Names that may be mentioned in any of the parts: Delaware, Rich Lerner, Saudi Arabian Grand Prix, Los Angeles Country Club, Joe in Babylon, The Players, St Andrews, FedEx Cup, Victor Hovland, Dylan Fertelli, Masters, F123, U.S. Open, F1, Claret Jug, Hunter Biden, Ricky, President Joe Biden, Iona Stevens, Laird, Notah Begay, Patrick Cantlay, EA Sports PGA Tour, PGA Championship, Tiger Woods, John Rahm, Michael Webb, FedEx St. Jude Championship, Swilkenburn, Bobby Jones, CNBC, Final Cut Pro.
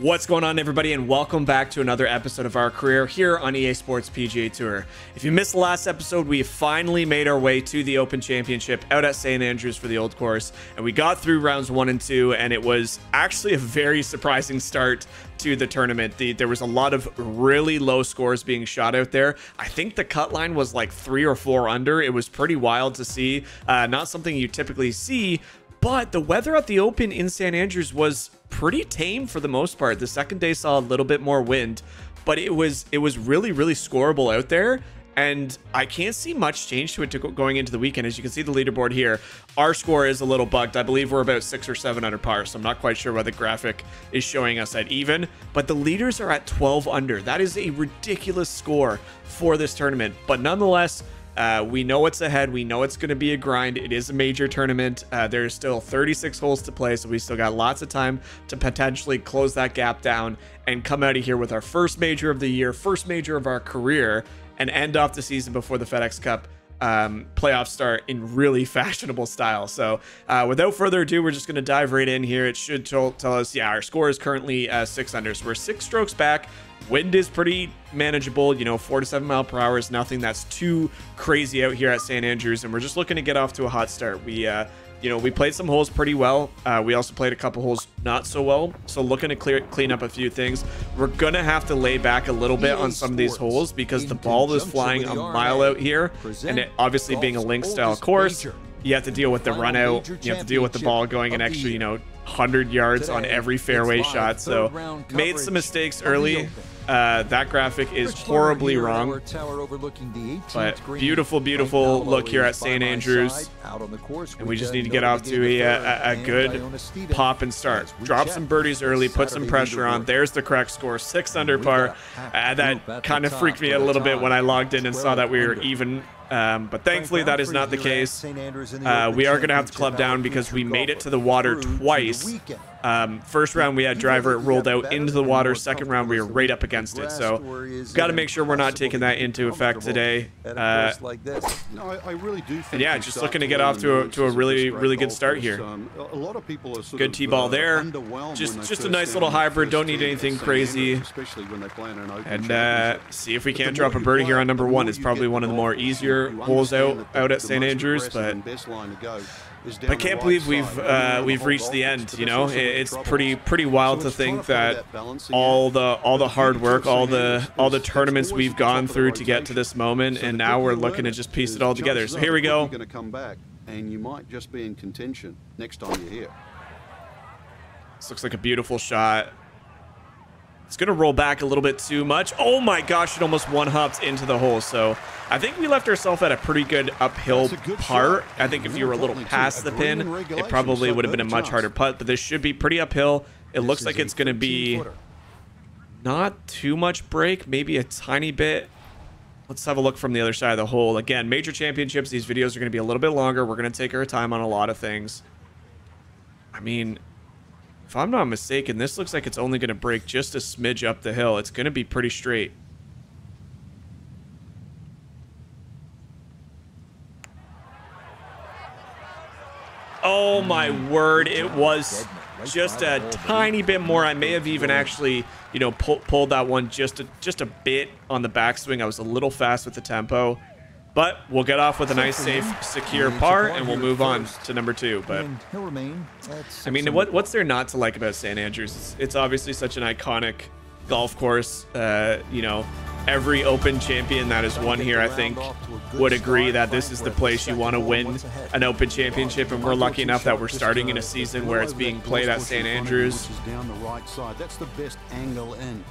What's going on, everybody, and welcome back to another episode of Our Career here on EA Sports PGA Tour. If you missed the last episode, we finally made our way to the Open Championship out at St Andrews for the Old Course, and we got through rounds 1 and 2, and it was actually a very surprising start to the tournament. There was a lot of really low scores being shot out there. I think the cut line was like 3 or 4 under. It was pretty wild to see, not something you typically see. But the weather at the Open in St Andrews was pretty tame for the most part. The second day saw a little bit more wind, but it was really scoreable out there, and I can't see much change to it going into the weekend. As you can see the leaderboard here, our score is a little bugged. I believe we're about 6 or 7 under par, so I'm not quite sure why the graphic is showing us at even, but the leaders are at 12 under. That is a ridiculous score for this tournament, but nonetheless, we know what's ahead. We know it's going to be a grind. It is a major tournament. There's still 36 holes to play, so we still got lots of time to potentially close that gap down and come out of here with our first major of the year, first major of our career, and end off the season before the FedEx Cup playoff start in really fashionable style. So without further ado, we're just going to dive right in here. It should tell us, yeah, our score is currently 6 under, so we're 6 strokes back. Wind is pretty manageable, you know, 4 to 7 mile per hour is nothing that's too crazy out here at St Andrews, and we're just looking to get off to a hot start. We you know, we played some holes pretty well. We also played a couple holes not so well, so looking to clean up a few things. We're gonna have to lay back a little bit on some of these holes because the ball is flying a mile out here, and it obviously being a links style course, you have to deal with the run out, you have to deal with the ball going an extra, you know, 100 yards on every fairway shot. So made some mistakes early. That graphic is horribly wrong, but beautiful look here at St Andrews, and we just need to get off to a good pop and start, drop some birdies early, put some pressure on. There's the correct score, 6 under par. That kind of freaked me out a little bit when I logged in and saw that we were even. But thankfully that is not the case. We are going to have to club down because we made it to the water twice. First round we had driver, it rolled out into the water. Second round we were right up against it, so got to make sure we're not taking that into effect today. And yeah, just looking to get off to a really good start here. Good tee ball there. Just a nice little hybrid. Don't need anything crazy. And see if we can't drop a birdie here on number 1. It's probably one of the more easier holes out at St Andrews, but I can't believe we've reached the end. You know, it's pretty wild to think that all the hard work, all the tournaments we've gone through to get to this moment, and now we're looking to just piece it all together. So here we go. You're going to come back, and you might just be in contention next time you're here. This looks like a beautiful shot. It's going to roll back a little bit too much. Oh my gosh, it almost one-hops into the hole. So I think we left ourselves at a pretty good uphill part. I think if you were a little past the pin, it probably would have been a much harder putt, but this should be pretty uphill. It looks like it's going to be not too much break, maybe a tiny bit. Let's have a look from the other side of the hole. Again, major championships, these videos are going to be a little bit longer. We're going to take our time on a lot of things. I mean, if I'm not mistaken, this looks like it's only going to break just a smidge up the hill. It's going to be pretty straight. Oh my word, it was just a tiny bit more. I may have even actually, you know, pulled that one just a bit on the backswing. I was a little fast with the tempo. But we'll get off with a nice, safe, secure par, and we'll move on to number 2. But I mean, what's there not to like about St Andrews? It's obviously such an iconic golf course. You know, every Open champion that has won here, I think, would agree that this is the place you want to win an Open Championship, and we're lucky enough that we're starting in a season where it's being played at St Andrews. That's the best angle in.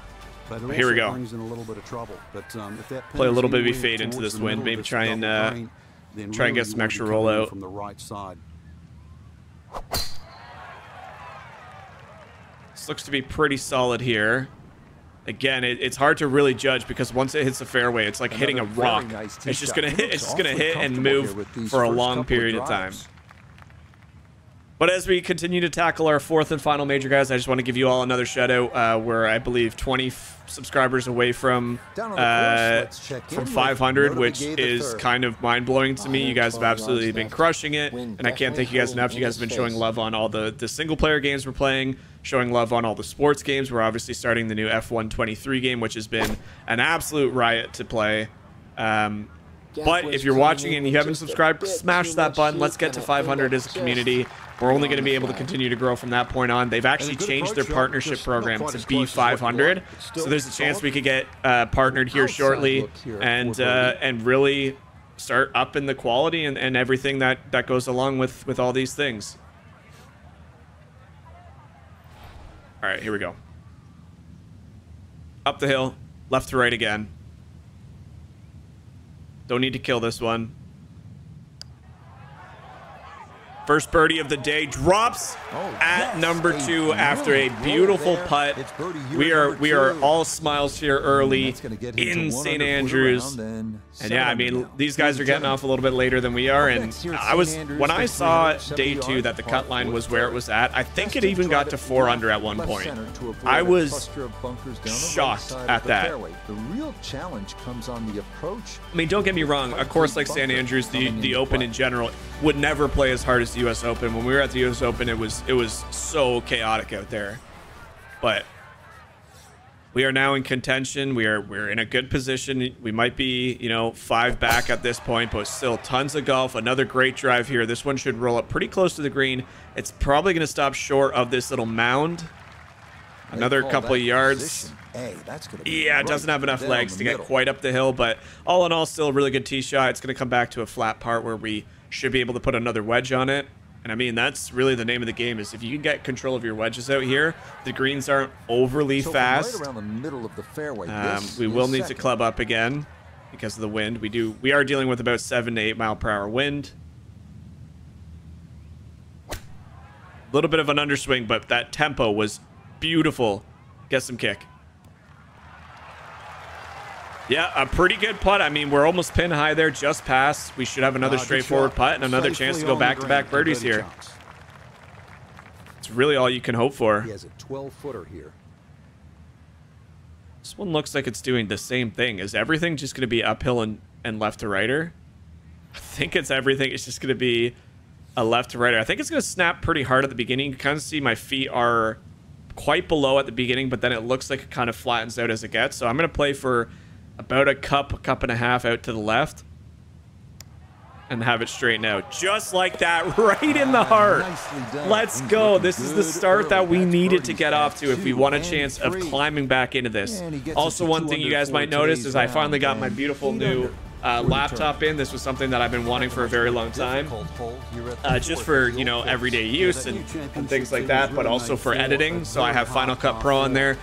But here we go. Play a little bit of a fade into this wind, maybe try and get some extra rollout from the right side. This looks to be pretty solid here. Again, it's hard to really judge because once it hits the fairway, it's like hitting a rock. It's just gonna hit. It's just gonna hit and move for a long period of time. But as we continue to tackle our 4th and final major, guys, I just want to give you all another shout out. We're, I believe, 20 subscribers away from 500, which is kind of mind-blowing to me. You guys have absolutely been crushing it, and I can't thank you guys enough. You guys have been showing love on all the single-player games we're playing, showing love on all the sports games. We're obviously starting the new F123 game, which has been an absolute riot to play. But if you're watching and you haven't subscribed, smash that button. Let's get to 500 as a community. We're only going to be able to continue to grow from that point on. They've actually changed their partnership program to B500, so there's a chance we could get partnered here shortly and really start up in the quality and everything that goes along with all these things. All right, here we go. Up the hill, left to right again. Don't need to kill this one. First birdie of the day, drops at number two after a beautiful putt. We are all smiles here early in St. Andrews. And yeah, I mean, these guys are getting off a little bit later than we are. And when I saw day two that the cut line was where it was at, I think it even got to 4 under at one point. I was shocked at that. The real challenge comes on the approach. I mean, don't get me wrong. A course like St. Andrews, the Open in general, would never play as hard as the U.S. Open. When we were at the U.S. Open, it was so chaotic out there, but we are now in contention. We're in a good position. We might be 5 back at this point, but still tons of golf. Another great drive here. This one should roll up pretty close to the green. It's probably going to stop short of this little mound. Another couple of yards. Yeah, it doesn't have enough legs to get quite up the hill, but all in all, still a really good tee shot. It's going to come back to a flat part where we should be able to put another wedge on it. And I mean, that's really the name of the game, is if you can get control of your wedges out here, the greens aren't overly fast. Right around the middle of the fairway, we will need to club up again because of the wind. We are dealing with about 7 to 8 mile per hour wind. A little bit of an underswing, but that tempo was beautiful. Get some kick. Yeah, a pretty good putt. I mean, we're almost pin high there, just past. We should have another straightforward putt and another chance to go back-to-back birdies here. It's really all you can hope for. He has a 12-footer here. This one looks like it's doing the same thing. Is everything just going to be uphill and left-to-righter? I think it's everything. It's just going to be a left-to-righter. I think it's going to snap pretty hard at the beginning. You can kind of see my feet are quite below at the beginning, but then it looks like it kind of flattens out as it gets. So I'm going to play for about a cup and a half out to the left and have it straighten out just like that, right in the heart. Let's go. This is the start that we needed to get off to if we want a chance of climbing back into this. Also, one thing you guys might notice is I finally got my beautiful new laptop in. This was something that I've been wanting for a very long time, just for everyday use and things like that, but also for editing. So I have Final Cut Pro on there.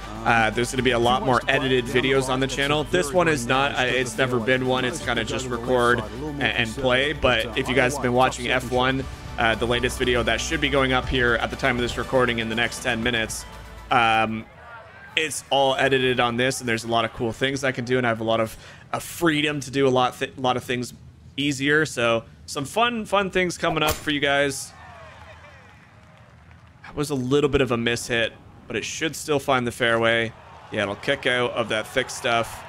There's going to be a lot more edited videos on the channel. This one is not, it's never been one. It's kind of just record and play. But if you guys have been watching F1, the latest video that should be going up here at the time of this recording in the next 10 minutes, it's all edited on this, and there's a lot of cool things I can do, and I have a lot of freedom to do a lot of things easier. So some fun things coming up for you guys. That was a little bit of a miss hit, but it should still find the fairway. Yeah, it'll kick out of that thick stuff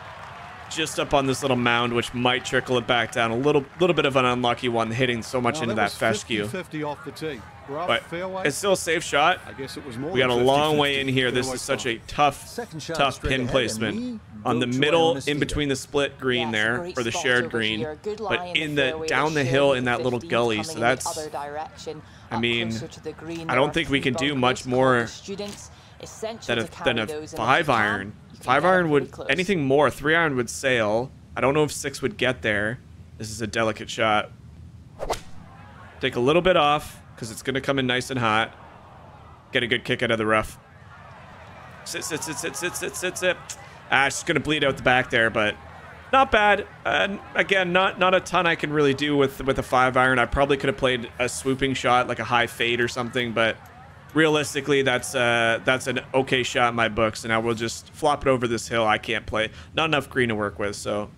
just up on this little mound, which might trickle it back down. A little bit of an unlucky one, hitting so much into that fescue. 50 off the tee. But it's still a safe shot. I guess it was more. We got a long way in here. This is such a tough pin placement on the middle, in between the split green there, or the shared green, but in the down the hill in that little gully. So that's, I mean, I don't think we can do much more than a 5-iron. 5-iron would, anything more, 3-iron would sail. I don't know if 6 would get there. This is a delicate shot. Take a little bit off, because it's going to come in nice and hot. Get a good kick out of the rough. Sit. Ah, it's just going to bleed out the back there, but not bad. Again, not a ton I can really do with a 5-iron. I probably could have played a swooping shot, like a high fade or something, but realistically, that's an okay shot in my books, and I will just flop it over this hill. I can't play. Not enough green to work with, so.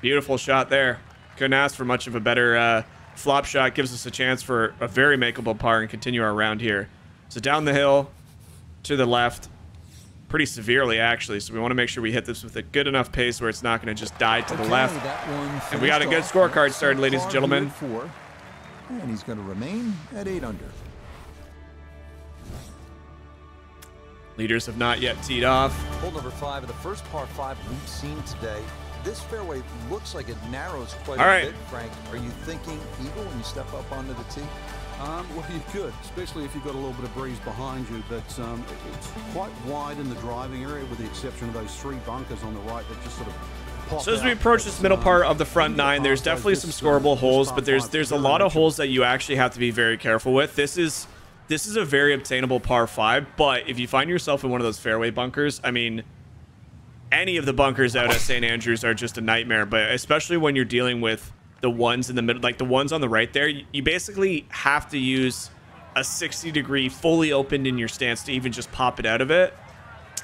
Beautiful shot there. Couldn't ask for much of a better flop shot. Gives us a chance for a very makeable par and continue our round here. So down the hill, to the left, pretty severely actually. So we want to make sure we hit this with a good enough pace where it's not going to just die to the left. And we got a good scorecard started, ladies and gentlemen. And he's going to remain at 8 under. Leaders have not yet teed off. Hole number 5 of the first par 5 we've seen today. This fairway looks like it narrows quite a bit, Frank. Are you thinking eagle when you step up onto the tee? Well, you could, especially if you've got a little bit of breeze behind you, but it's quite wide in the driving area with the exception of those three bunkers on the right that just sort of pop out. As we approach this middle part of the front nine, there's definitely some scorable holes, but there's a lot of holes that you actually have to be very careful with. This is a very obtainable par 5, but if you find yourself in one of those fairway bunkers, I mean, any of the bunkers out at St. Andrews are just a nightmare, but especially when you're dealing with the ones in the middle, like the ones on the right there, you basically have to use a 60-degree fully opened in your stance to even just pop it out of it.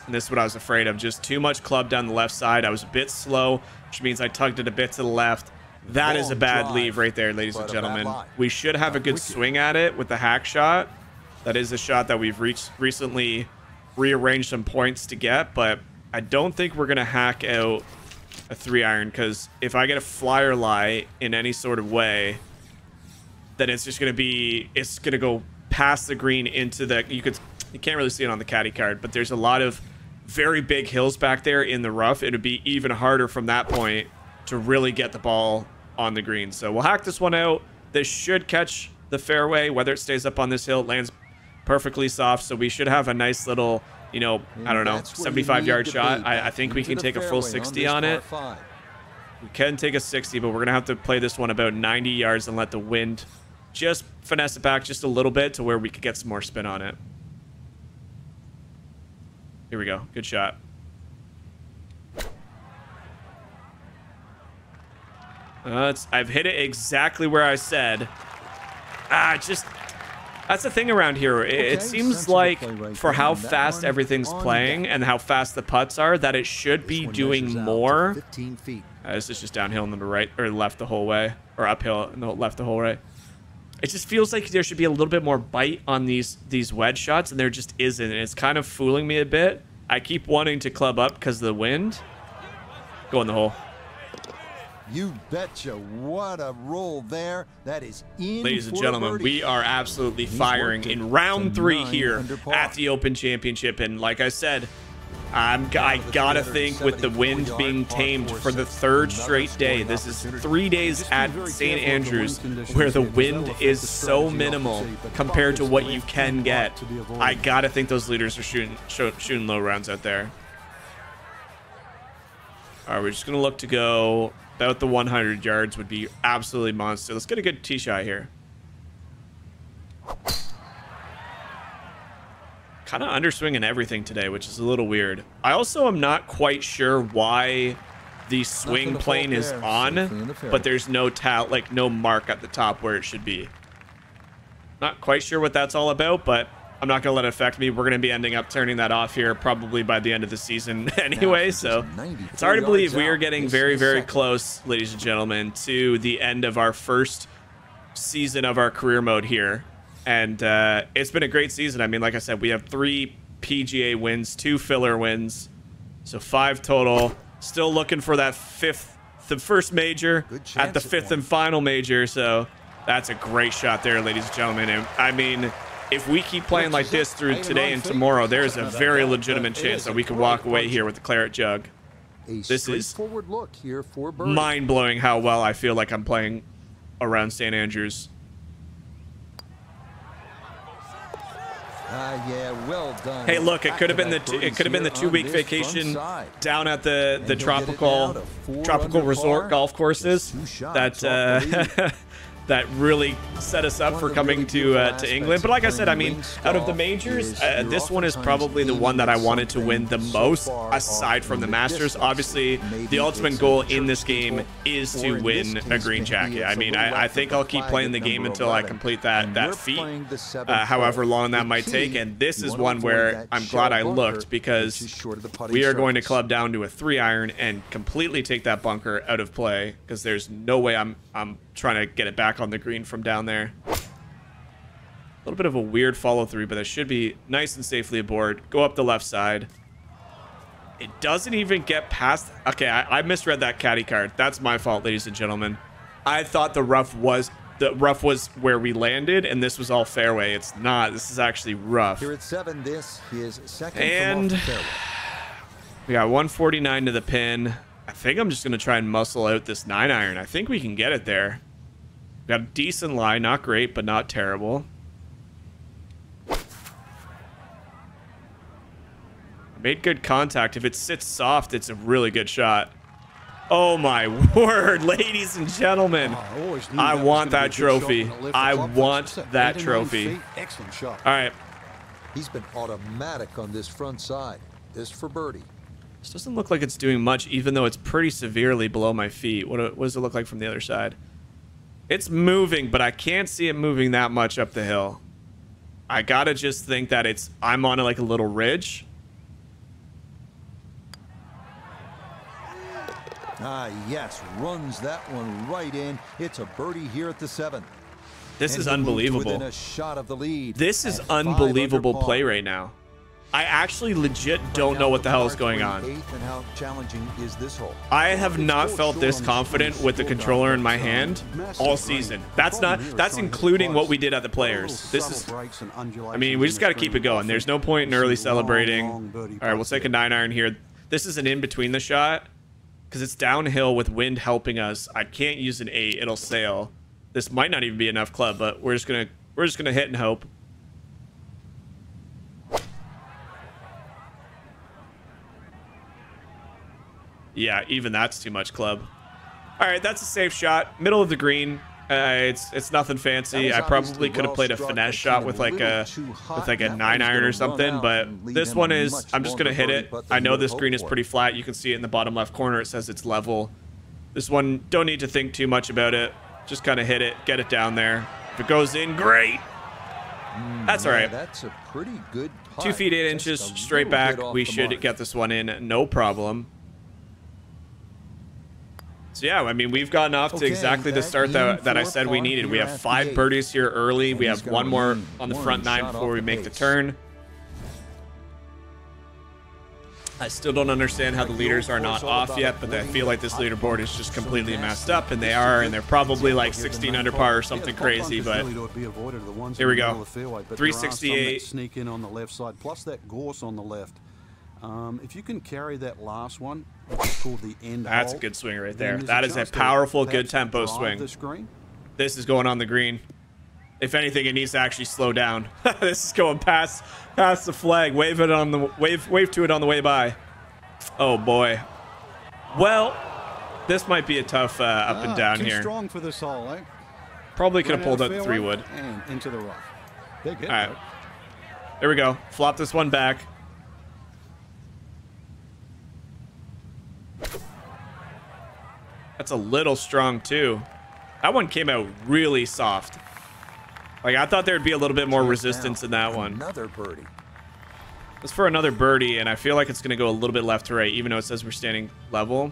And this is what I was afraid of, just too much club down the left side. I was a bit slow, which means I tugged it a bit to the left. That is a bad leave right there, ladies and gentlemen. We should have a good swing at it with the hack shot. That is a shot that we've recently rearranged some points to get, but I don't think we're going to hack out a 3-iron, because if I get a flyer lie in any sort of way, then it's just going to be, it's going to go past the green into the, you can't really see it on the caddy card, but there's a lot of very big hills back there in the rough. It would be even harder from that point to really get the ball on the green. So we'll hack this one out. This should catch the fairway, whether it stays up on this hill, it lands perfectly soft, so we should have a nice little, you know, I don't know, 75-yard shot. I think we can take a full 60 on it. We can take a 60, but we're going to have to play this one about 90 yards and let the wind just finesse it back just a little bit to where we could get some more spin on it. Here we go. Good shot. I've hit it exactly where I said. That's the thing around here. It seems like for how fast everything's playing and how fast the putts are, that it should be doing more. This is just downhill and left the whole way, or uphill and left the whole way. It just feels like there should be a little bit more bite on these wedge shots, and there just isn't. And it's kind of fooling me a bit. I keep wanting to club up because of the wind. Go in the hole. You betcha. What a roll there. That is in. Ladies and gentlemen, we are absolutely firing in round 3 here at the Open Championship. And like I said, I gotta think with the wind being tamed for the 3rd straight day. This is 3 days at St. Andrews where the wind is so minimal compared to what you can get. I gotta think those leaders are shooting low rounds out there. All right, we're just gonna look to go about the 100 yards would be absolutely monster. Let's get a good tee shot here. Kind of underswinging everything today, which is a little weird. I also am not quite sure why the swing plane is on, but there's no no mark at the top where it should be. Not quite sure what that's all about, but I'm not going to let it affect me. We're going to be ending up turning that off here probably by the end of the season anyway. So it's hard to believe we are getting very, very close, ladies and gentlemen, to the end of our first season of our career mode here. And it's been a great season. I mean, like I said, we have 3 PGA wins, 2 filler wins. So 5 total. Still looking for that 5th, the first major at the 5th and final major. So that's a great shot there, ladies and gentlemen. And I mean, if we keep playing like this through today and tomorrow, there is a very legitimate chance that we could walk away here with the Claret Jug. This is mind-blowing how well I feel like I'm playing around St. Andrews. Yeah, well done. Hey, look, it could have been the 2-week vacation down at the tropical resort golf courses that that really set us up for coming to England. But like I said, I mean, out of the majors, this one is probably the one that I wanted to win the most, aside from the Masters. Obviously, the ultimate goal in this game is to win a green jacket. I mean, I think I'll keep playing the game until I complete that feat, however long that might take. And this is one where I'm glad I looked, because we are going to club down to a 3-iron and completely take that bunker out of play, because there's no way I'm trying to get it back on the green from down there. A little bit of a weird follow through, but that should be nice and safely aboard. Go up the left side. It doesn't even get past. Okay, I misread that caddy card. That's my fault, ladies and gentlemen. I thought the rough was the rough was where we landed, and this was all fairway. It's not. This is actually rough. Here at seven, this is second and from off the fairway. We got 149 to the pin. I think I'm just going to try and muscle out this 9-iron. I think we can get it there. We got a decent lie. Not great, but not terrible. Made good contact. If it sits soft, it's a really good shot. Oh my word, ladies and gentlemen. I want that trophy. I want that trophy. Excellent shot. All right. He's been automatic on this front side. This for birdie. This doesn't look like it's doing much, even though it's pretty severely below my feet. What does it look like from the other side? It's moving, but I can't see it moving that much up the hill. I gotta just think that it's, I'm on like a little ridge. Ah, yes, runs that one right in. It's a birdie here at the 7th. This is unbelievable. A shot of the lead. This is unbelievable play right now. I actually legit don't know what the hell is going on. And how challenging is this hole? I have not felt this confident with the controller in my hand all season. That's including what we did at the Players. This is, I mean, we just got to keep it going. There's no point in early celebrating. All right, we'll take a 9-iron here. This is an in-between the shot. Because it's downhill with wind helping us. I can't use an 8; it'll sail. This might not even be enough club, but we're just gonna hit and hope. Yeah, even that's too much club. All right, that's a safe shot, middle of the green. It's nothing fancy. I probably could have played a finesse shot with like a 9-iron or something, but this one is, I'm just gonna hit it. I know this green is pretty flat. You can see it in the bottom left corner. It says it's level. This one, don't need to think too much about it. Just kind of hit it, get it down there. If it goes in, great. That's all right. That's a pretty good putt. 2 feet 8 inches straight back. We should get this one in, no problem. So yeah, I mean, we've gotten off to exactly the start that I said we needed. We have 5 birdies here early. We have one more on the front 9 before we make the turn. I still don't understand how the leaders are not off yet, but I feel like this leaderboard is just completely messed up, and they are, and they're probably like 16 under par or something crazy, but here we go. 368. Sneak in on the left side, plus that gorse on the left. If you can carry that last one, which is called the end hole. That's a good swing right there. That is a powerful, good tempo swing. This is going on the green. If anything, it needs to actually slow down. This is going past the flag. Wave to it on the way by. Oh boy. Well, this might be a tough up and down here. Strong for this hole, eh? Probably could have pulled out the 3-wood. And into the rough. All right. There we go. Flop this one back. That's a little strong too. That one came out really soft. Like, I thought there'd be a little bit more resistance in that one. Another birdie. It's for another birdie, and I feel like it's going to go a little bit left to right, even though it says we're standing level.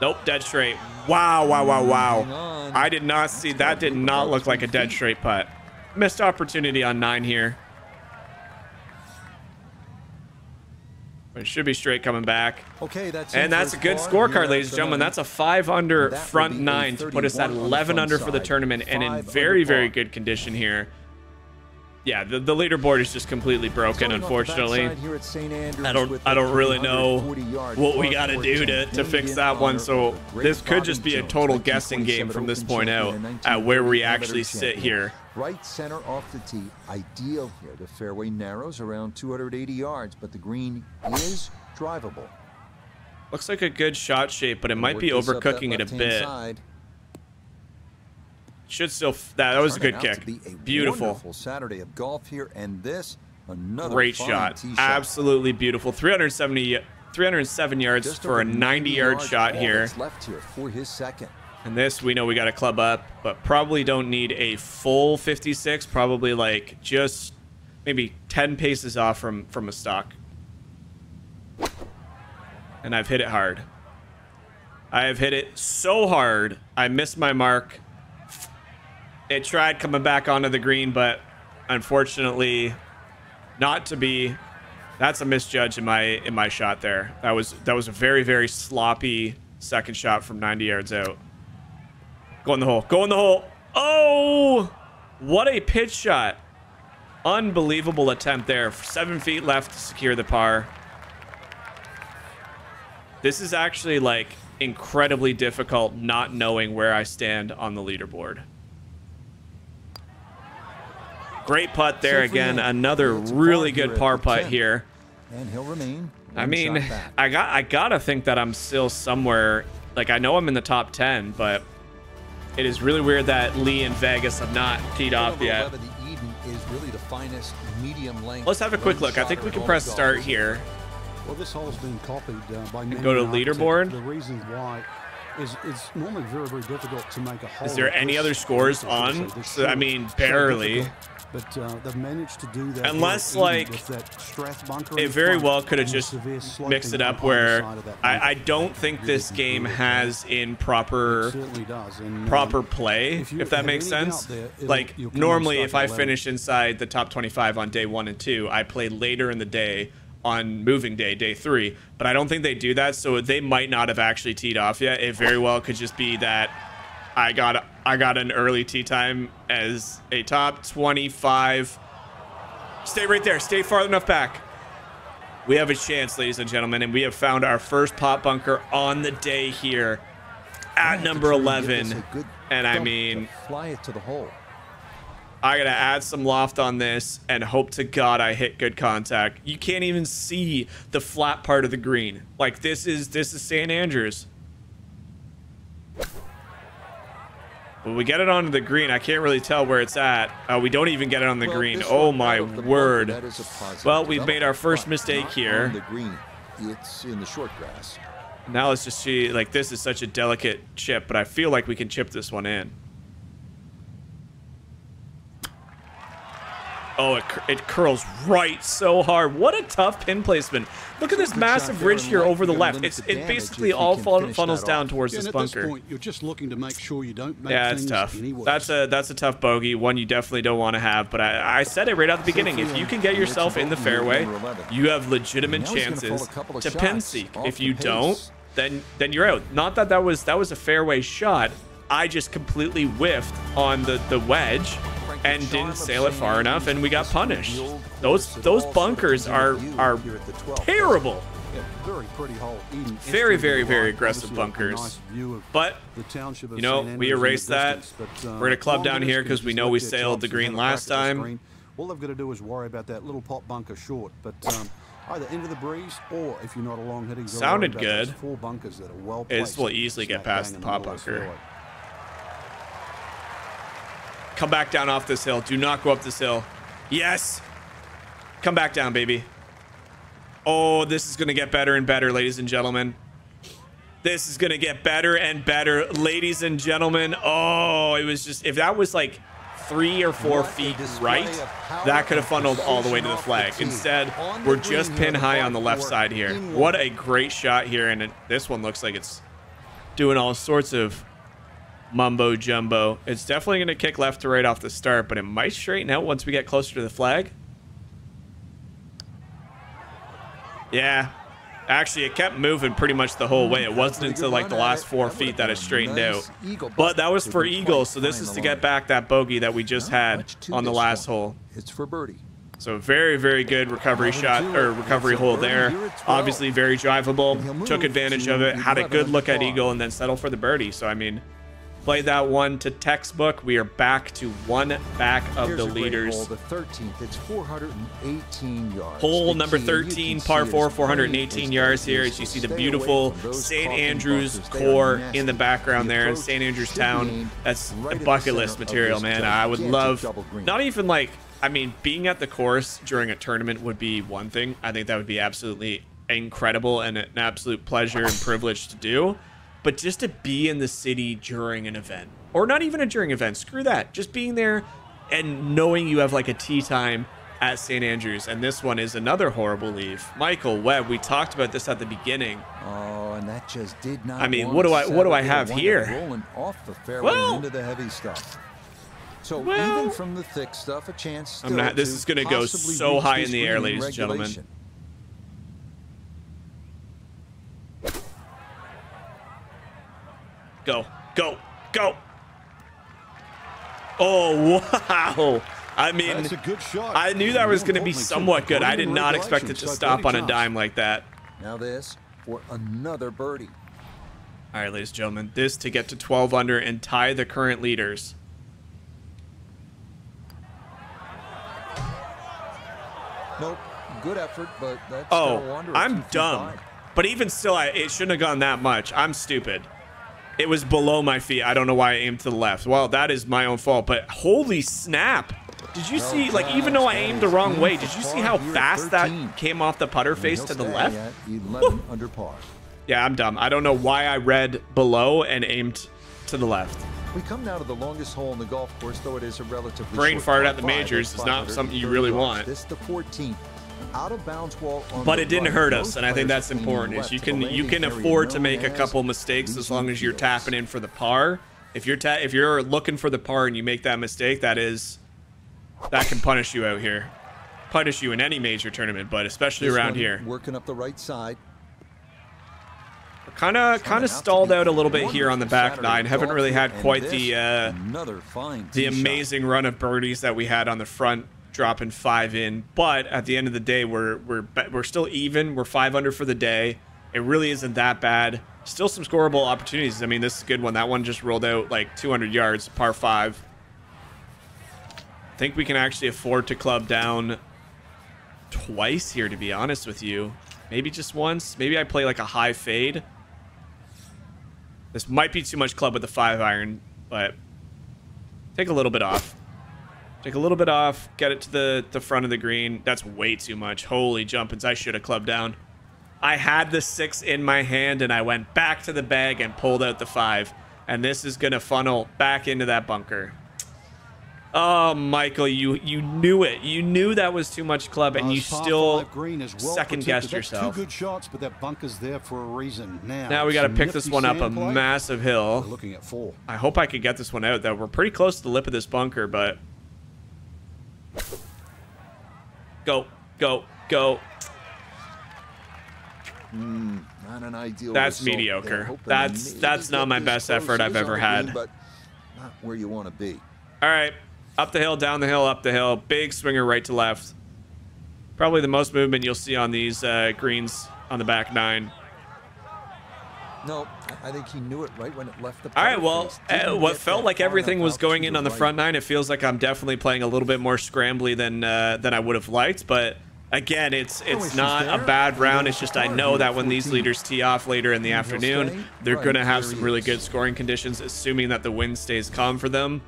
Nope, dead straight. Wow, wow, wow, wow. I did not see that. Did not look like a dead straight putt. Missed opportunity on 9 here. It should be straight coming back. Okay, that's a good scorecard, ladies and gentlemen. That's a 5-under front 9 to put us at 11-under for the tournament, and in very, very good condition here. Yeah, the leaderboard is just completely broken, unfortunately. I don't really know what we got to do to fix that one, so this could just be a total guessing game from this point out at where we actually sit here. Right center off the tee, ideal here. The fairway narrows around 280 yards, but the green is drivable. Looks like a good shot shape, but it might be overcooking it a bit. Should still that was a good kick. Beautiful Saturday of golf here, and this another great shot. Absolutely beautiful. 307 yards just for a 90-yard shot here. Left here for his second. And this, we know we got to club up, but probably don't need a full 56. Probably like just maybe 10 paces off from a stock. And I've hit it hard. I have hit it so hard. I missed my mark. It tried coming back onto the green, but unfortunately not to be. That's a misjudge in my shot there. That was a very, very sloppy second shot from 90 yards out. Go in the hole. Go in the hole. Oh, what a pitch shot. Unbelievable attempt there. 7 feet left to secure the par. This is actually like incredibly difficult not knowing where I stand on the leaderboard. Great putt there again. Another really good par putt here. And he'll remain. I mean, I gotta think that I'm still somewhere. Like, I know I'm in the top 10, but it is really weird that Lee and Vegas have not teed off yet. Let's have a quick look. I think we can press start here. Well, this hole's been copied by many. Go to leaderboard. The reason why is it's normally very, very difficult to make a hole. Is there any other scores on? So, I mean, barely. But they've managed to do that. Unless, like, it very well could have just mixed it up where I don't think this game has in proper play, if that makes sense. Like, normally, if I finish inside the top 25 on day 1 and 2, I play later in the day on moving day, day 3. But I don't think they do that, so they might not have actually teed off yet. It very well could just be that I got an early tee time as a top 25. Stay right there. Stay far enough back. We have a chance, ladies and gentlemen, and we have found our first pot bunker on the day here at number 11. And I mean, fly it to the hole. I gotta add some loft on this and hope to God I hit good contact. You can't even see the flat part of the green. Like, this is St. Andrews. When we get it onto the green, I can't really tell where it's at. We don't even get it on the green. Oh my word. Well, we've made our first mistake here. On the green. It's in the short grass. Now let's just see. Like, this is such a delicate chip, but I feel like we can chip this one in. Oh, it curls right so hard. What a tough pin placement. Look at this massive ridge here over the left. It basically all funnels down towards this bunker. At this point, you're just looking to make sure you don't make things any worse. That's a tough bogey, one you definitely don't want to have. But I said it right out the beginning. If you can get yourself in the fairway, you have legitimate chances to pin seek. If you don't, then you're out. Not that that was a fairway shot. I just completely whiffed on the wedge and didn't sail it far enough, and we got punished. Those bunkers are terrible. Very, very, very aggressive bunkers. But, you know, we erased that. We're at a club down here because we know we sailed the green last time. All I've got to do is worry about that little pop bunker short, but either into the breeze or if you're not a long hitting. Sounded good. This will easily get past the pop bunker. Come back down off this hill. Do not go up this hill. Yes. Come back down, baby. Oh, this is going to get better and better, ladies and gentlemen. This is going to get better and better, ladies and gentlemen. Oh, it was just, if that was like 3 or 4 feet right, that could have funneled all the way to the flag. Instead, we're just pin high on the left side here. What a great shot here. And this one looks like it's doing all sorts of mumbo jumbo. It's definitely going to kick left to right off the start, but it might straighten out once we get closer to the flag. Yeah, actually it kept moving pretty much the whole way. It wasn't until like the last 4 feet that it straightened out, but that was for eagle. So this is to get back that bogey that we just had on the last hole. It's for birdie. So very, very good recovery shot or recovery hole there. Obviously very drivable, took advantage of it, had a good look at eagle and then settled for the birdie. So I mean, play that one to textbook. We are back to one back of the leaders. The 13th, it's 418 yards. Hole number 13, par 4, 418 yards here. As you see the beautiful St. Andrews core in the background there, St. Andrews town. That's bucket list material, man. I would love, not even like, I mean, being at the course during a tournament would be one thing. I think that would be absolutely incredible and an absolute pleasure and privilege to do. But just to be in the city during an event, or not even a during event, screw that. Just being there and knowing you have like a tee time at St. Andrews. And this one is another horrible leave. Michael Webb, we talked about this at the beginning. Oh, and that just did not. I mean, what do I have here? Rolling off the fairway into the heavy stuff. So even from the thick stuff, a chance still this is going to go so high in the air, ladies and gentlemen. Go, go, go. Oh, wow. I mean, that's a good shot. I knew that was going to be somewhat good. I did not expect it to stop on a dime like that. Now this for another birdie. All right, ladies and gentlemen, this to get to 12 under and tie the current leaders. Nope. Good effort, but that's I'm dumb. But even still, it shouldn't have gone that much. I'm stupid. It was below my feet. I don't know why I aimed to the left. Well, that is my own fault, but holy snap. Did you see, like, even though I aimed the wrong way, did you see how fast that came off the putter face to the left? Yeah, I'm dumb. I don't know why I read below and aimed to the left. We come now to the longest hole in the golf course, though it is a relatively brain fart at the majors is not something you really want. This is the 14th out of bounds wall, but it didn't hurt us, and I think that's important. Is you can afford to make a couple mistakes as long as you're tapping in for the par. If you're looking for the par and you make that mistake, that can punish you out here, punish you in any major tournament, but especially around here. Working up the right side. Kind of stalled out a little bit here on the back nine. Haven't really had quite the amazing run of birdies that we had on the front, dropping 5 in. But at the end of the day, we're still even. We're 5 under for the day. It really isn't that bad. Still some scoreable opportunities. I mean, this is a good one. That one just rolled out like 200 yards, par 5. I think we can actually afford to club down twice here, to be honest with you. Maybe just once. Maybe I play like a high fade. This might be too much club with the 5-iron, but take a little bit off. Take a little bit off, get it to the front of the green. That's way too much. Holy jumpins, I should have clubbed down. I had the 6 in my hand, and I went back to the bag and pulled out the 5. And this is going to funnel back into that bunker. Oh, Michael, you knew it. You knew that was too much club, and you still second-guessed yourself. Two good shots, but that bunker's there for a reason. Now we got to pick this one up, a massive hill. Looking at 4. I hope I could get this one out, though. We're pretty close to the lip of this bunker, but... Go, go, go. Not an ideal result. Mediocre. That's not my best effort I've ever had. But not where you want to be. All right. Up the hill, down the hill, up the hill. Big swinger right to left. Probably the most movement you'll see on these greens on the back nine. No, I think he knew it right when it left the... All right, well, what felt like everything was going in on the front nine, it feels like I'm definitely playing a little bit more scrambly than I would have liked. But, again, it's not a bad round. It's just I know that when these leaders tee off later in the afternoon, they're going to have some really good scoring conditions, assuming that the wind stays calm for them.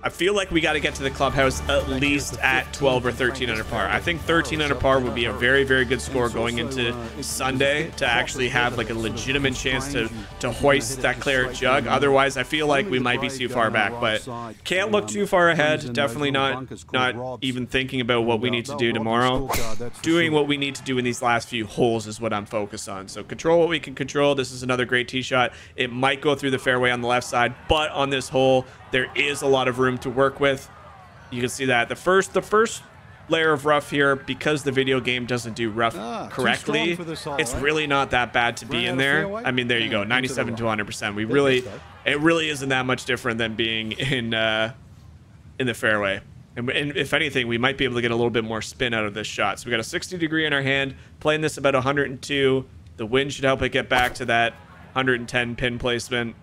I feel like we got to get to the clubhouse at least at 12 or 13 under par. I think 13 under par would be a very, very good score going into Sunday to actually have like a legitimate chance to hoist that Claret Jug. Otherwise, I feel like we might be too far back, but can't look too far ahead. Definitely not even thinking about what we need to do tomorrow. Doing what we need to do in these last few holes is what I'm focused on. So control what we can control. This is another great tee shot. It might go through the fairway on the left side, but on this hole, there is a lot of room to work with. You can see that the first layer of rough here, because the video game doesn't do rough correctly, it's really not that bad to be in there. I mean, there you go, 97 to 100%. It really isn't that much different than being in the fairway. And if anything, we might be able to get a little bit more spin out of this shot. So we got a 60-degree in our hand, playing this about 102. The wind should help it get back to that 110 pin placement.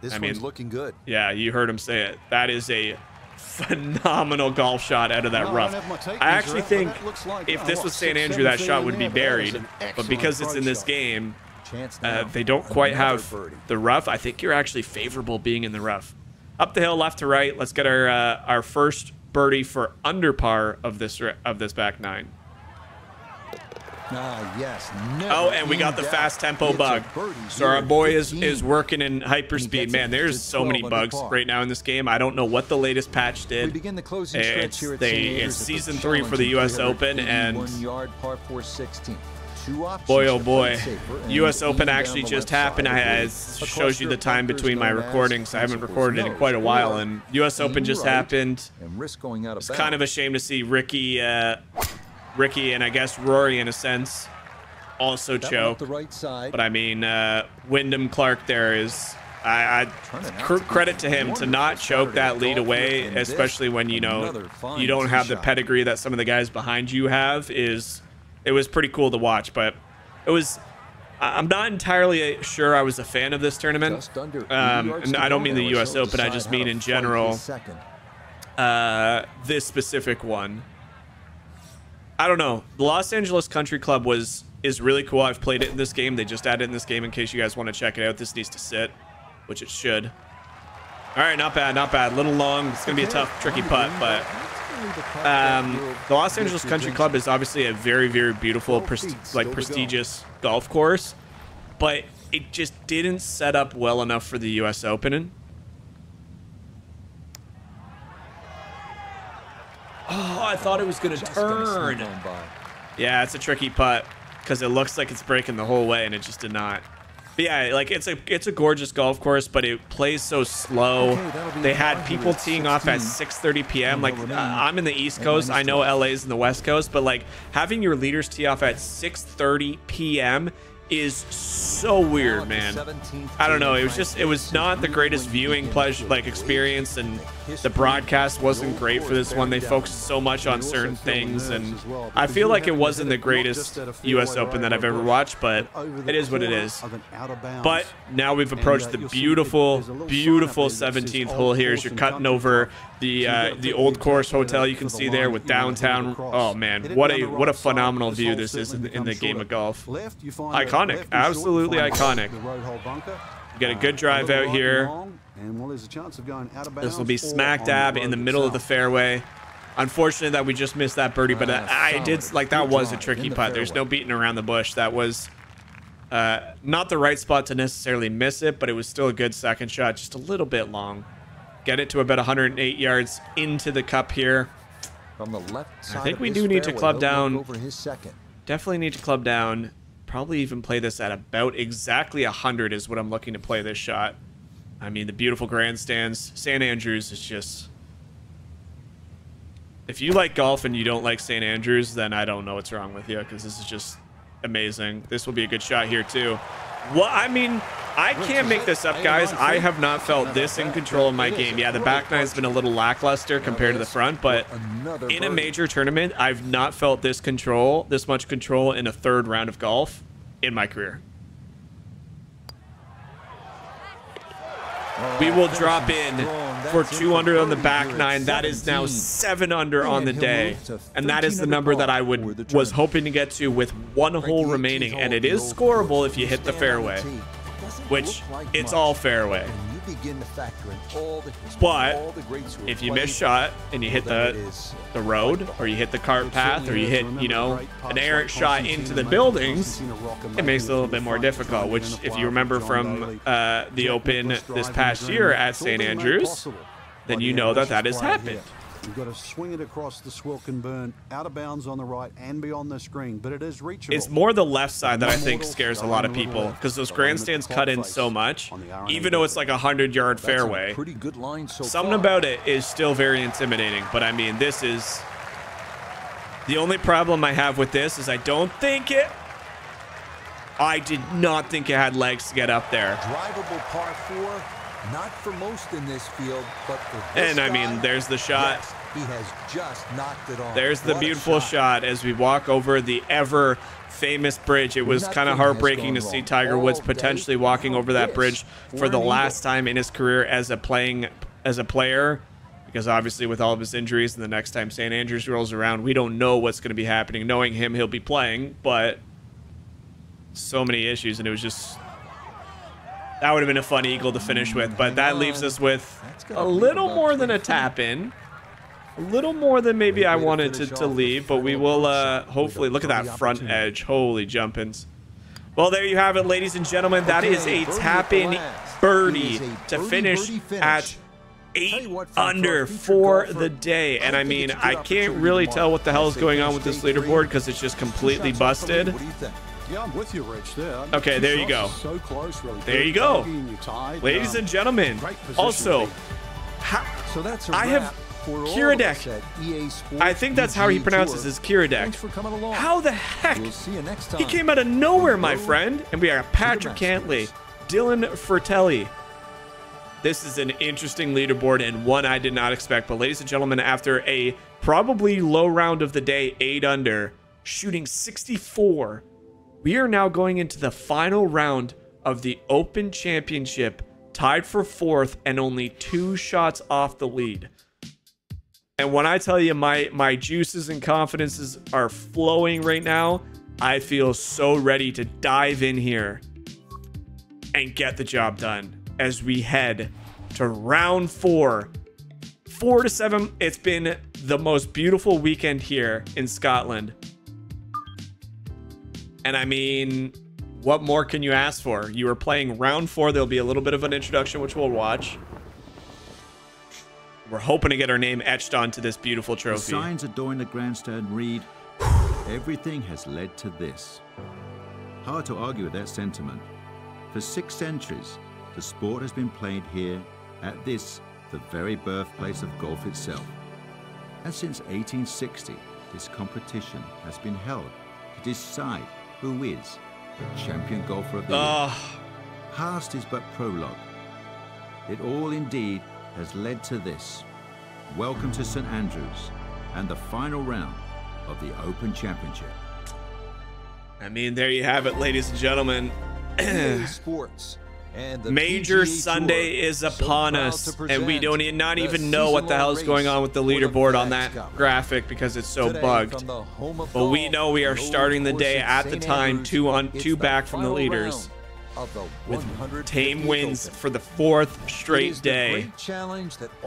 This one's looking good. Yeah, you heard him say it. That is a phenomenal golf shot out of that rough. I actually think if this was St. Andrew, that shot would be buried. But because it's in this game, they don't quite have the rough. I think you're actually favorable being in the rough. Up the hill, left to right. Let's get our first birdie for under par of this back nine. Oh, and we got the fast tempo bug. So our boy is working in hyperspeed. Man, there's so many bugs right now in this game. I don't know what the latest patch did. It's season 3 for the U.S. Open, and boy, oh boy, U.S. Open actually just happened. It shows you the time between my recordings. I haven't recorded in quite a while, and U.S. Open just happened. It's kind of a shame to see Ricky and I guess Rory in a sense also choke, but I mean Wyndham Clark there is Credit to him to not choke that lead away, especially when, you know, you don't have the pedigree that some of the guys behind you have. It was pretty cool to watch, but it was... I'm not entirely sure I was a fan of this tournament. And I don't mean the U.S. Open. I just mean in general, this specific one. I don't know. The Los Angeles Country Club is really cool. I've played it in this game. They just added it in this game in case you guys want to check it out. This needs to sit, which it should. All right, not bad, not bad. A little long. It's going to be a tough, tricky putt, but... the Los Angeles Country Club is obviously a very, very beautiful, prestigious golf course, but it just didn't set up well enough for the U.S. Open. Oh, I thought it was going to turn. Yeah, it's a tricky putt because it looks like it's breaking the whole way, and it just did not. But yeah, like it's a gorgeous golf course, but it plays so slow. They had people teeing off at 6:30 p.m. Like I'm in the East Coast, I know LA's in the West Coast, but like having your leaders tee off at 6:30 p.m. is so weird, man. I don't know. It was not the greatest viewing pleasure, like experience, and the broadcast wasn't great for this one. They focused so much on certain things, and I feel like it wasn't the greatest U.S. Open that I've ever watched, but it is what it is. But now we've approached the beautiful, beautiful 17th hole here as you're cutting over the Old Course Hotel. You can see there with downtown. Oh man, what a phenomenal view this is in the game of golf. Iconic, absolutely iconic. You get a good drive out here. This will be smack dab in the middle of the fairway. Unfortunate that we just missed that birdie, but I did like that was a tricky putt. There's no beating around the bush. That was not the right spot to necessarily miss it, but it was still a good second shot, just a little bit long. Get it to about 108 yards into the cup here. From the left side, I think we do need to club down. Over his second. Definitely need to club down. Probably even play this at about exactly 100 is what I'm looking to play this shot. I mean, the beautiful grandstands. St. Andrews is just... If you like golf and you don't like St. Andrews, then I don't know what's wrong with you, because this is just amazing. This will be a good shot here, too. Well, I mean... I can't make this up, guys. I have not felt this in control of my game. Yeah, the back nine's been a little lackluster compared to the front, but in a major tournament, I've not felt this much control in a third round of golf in my career. We will drop in for 2 under on the back nine. That is now 7 under on the day, and that is the number that I was hoping to get to with 1 hole remaining, and it is scoreable if you hit the fairway. Which it's all fairway, but if you miss shot and you hit the road, or you hit the cart path, or you hit, you know, an errant shot into the buildings, it makes it a little bit more difficult. Which, if you remember from the Open this past year at St. Andrews, then you know that has happened. You've got to swing it across the Swilkenburn, out of bounds on the right and beyond the screen, but it is reachable. It's more the left side that I think scares a lot of people, because those grandstands cut in so much, even though it's like 100-yard fairway. Something about it is still very intimidating, but I mean, this is... The only problem I have with this is I did not think it had legs to get up there. Drivable par 4. Not for most in this field, but for this guy, I mean, there's the shot. Yes, he has just knocked it off. There's the beautiful shot as we walk over the ever famous bridge. It was kind of heartbreaking to see Tiger Woods potentially walking over that bridge for the last time in his career as a player, because obviously with all of his injuries and the next time St. Andrews rolls around, we don't know what's going to be happening. Knowing him, he'll be playing, but so many issues, and it was just... That would have been a fun eagle to finish with, but that leaves us with a little more than a tap in, a little more than maybe I wanted to leave, but we will hopefully look at that front edge. Holy jumpins. Well, there you have it, ladies and gentlemen. That is a tap in birdie to finish at 8 under for the day. And I mean, I can't really tell what the hell is going on with this leaderboard because it's just completely busted. Yeah, I'm with you, Rich. Okay, there you go. So close, really. There you go. Ladies and gentlemen, also, I have Kiradech. I think that's how he pronounces his Kiradech. How the heck? He came out of nowhere, my friend. And we are Patrick Cantlay, Dylan Fertelli, This is an interesting leaderboard and one I did not expect. But ladies and gentlemen, after a probably low round of the day, 8 under, shooting 64, we are now going into the final round of the Open Championship, tied for 4th and only 2 shots off the lead. And when I tell you my juices and confidences are flowing right now, I feel so ready to dive in here and get the job done as we head to round 4. 4 to 7, it's been the most beautiful weekend here in Scotland. And I mean, what more can you ask for? You are playing round 4. There'll be a little bit of an introduction, which we'll watch. We're hoping to get our name etched onto this beautiful trophy. The signs adorn the grandstand read, "Everything has led to this." Hard to argue with that sentiment. For 6 centuries, the sport has been played here at this, the very birthplace of golf itself. And since 1860, this competition has been held to decide who is the champion golfer of the year. Past is but prologue. It all indeed has led to this. Welcome to St Andrews and the final round of the Open Championship. I mean, there you have it, ladies and gentlemen. EA Sports and the Major PGA Sunday Tour is upon us, and we don't even know what the hell's going on with the leaderboard on that graphic because it's so bugged. But we know we are starting the day at the time, 2 back from the leaders, with tame wins for the 4th straight day.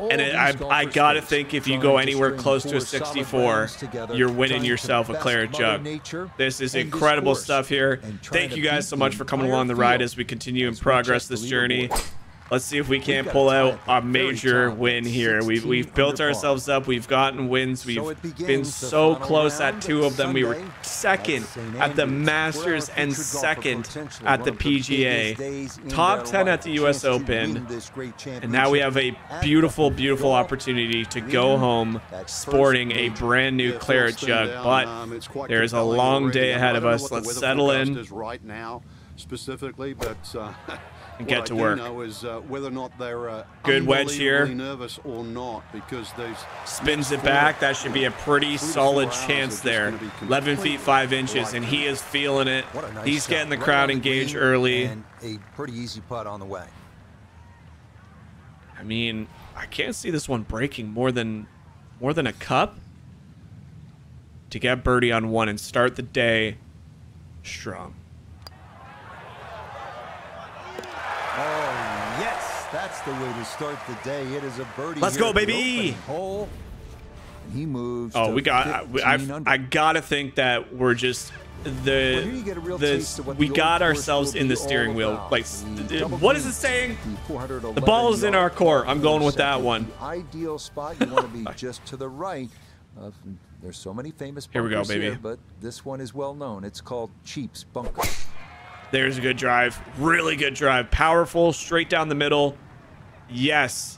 And I gotta think if you go anywhere close to a 64, you're winning yourself a Claret Jug. This is incredible stuff here. Thank you guys so much for coming along the ride as we continue and progress this journey. Let's see if we can't pull out a major win here. We've built ourselves up. We've gotten wins. We've been so close at 2 of them. We were 2nd at the Masters and 2nd at the PGA. Top 10 at the U.S. Open. And now we have a beautiful, beautiful opportunity to go home sporting a brand new Claret Jug. But there's a long day ahead of us. Let's settle in specifically, but and get to work. Is, whether or not they're good wedge here, nervous or not, because those spins it back. That should be a pretty solid chance there. 11 feet 5 inches, and he is feeling it. Nice He's getting the crowd engaged early. And a pretty easy putt on the way. I mean, I can't see this one breaking more than a cup to get birdie on 1 and start the day strong. Oh, yes, that's the way to start the day. It is a birdie. Let's go, baby. Hole. And he moves. Oh, we got I gotta think that we're just we got ourselves in the steering wheel. Like, what is it saying? The ball is in our core. I'm going with that one. Ideal spot you want to be just to the right. There's so many famous bunkers. Here we go, baby. Here, but this one is well known. It's called Cheap's Bunker. There's a good drive. Really good drive. Powerful. Straight down the middle. Yes.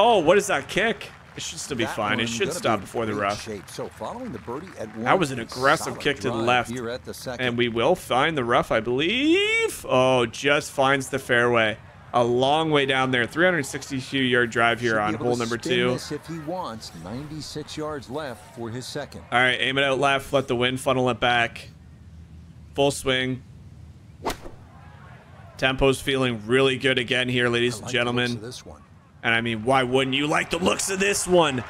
Oh, what is that kick? It should still be fine. It should stop before the rough. So following the birdie at 1, that was an aggressive kick to the left. And we will find the rough, I believe. Oh, just finds the fairway. A long way down there. 362-yard drive here on hole number 2. If he wants, 96 yards left for his 2nd. All right, aim it out left. Let the wind funnel it back. Full swing. Tempo's feeling really good again here, ladies and gentlemen. This one. And I mean, why wouldn't you like the looks of this one?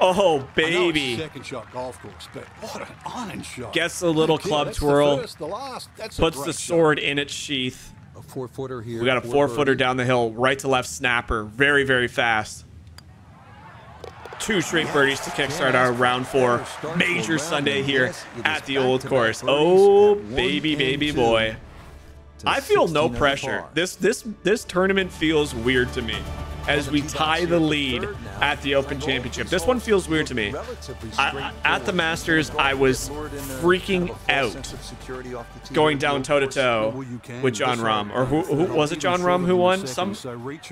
Oh, baby. Second shot golf course, but what an on-in shot. Gets a little club twirl. Puts the sword in its sheath. A 4-footer here. We got a 4-footer down the hill, right to left snapper. Very, very fast. 2 straight birdies to kickstart our round 4 major Sunday here at the old course. Oh, baby, baby boy. I feel no pressure. This tournament feels weird to me as we tie the lead at the Open Championship. This one feels weird to me. At the Masters, I was freaking out going down toe-to-toe with John Rahm. Or who was it, John Rahm who won?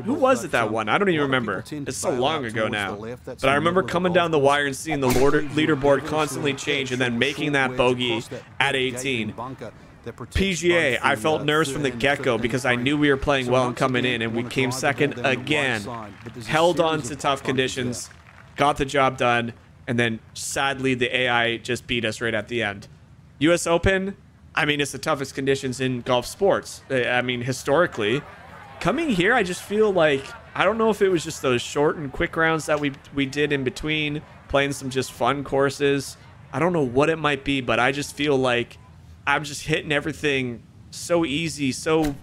Who was it that won? I don't even remember. It's so long ago now. But I remember coming down the wire and seeing the leaderboard constantly change and then making that bogey at 18. PGA, I felt nerves from the get-go because I knew we were playing well and coming in, and we came second again. Held on to tough conditions, got the job done, and then sadly the AI just beat us right at the end. U.S. Open, I mean, it's the toughest conditions in golf sports. I mean, historically. Coming here, I just feel like, I don't know if it was just those short and quick rounds that we did in between, playing some just fun courses. I don't know what it might be, but I just feel like I'm just hitting everything so easy, so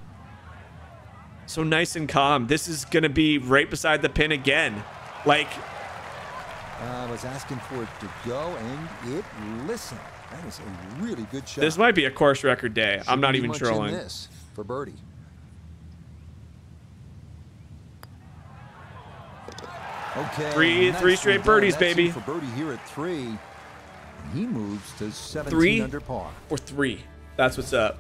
nice and calm. This is going to be right beside the pin again. Like, I was asking for it to go, and it listened. That is a really good shot. This might be a course record day. Shouldn't I'm not even trolling. This for birdie. Okay. Three straight birdies, baby. For birdie here at 3. He moves to 17 under par. Or 3. That's what's up.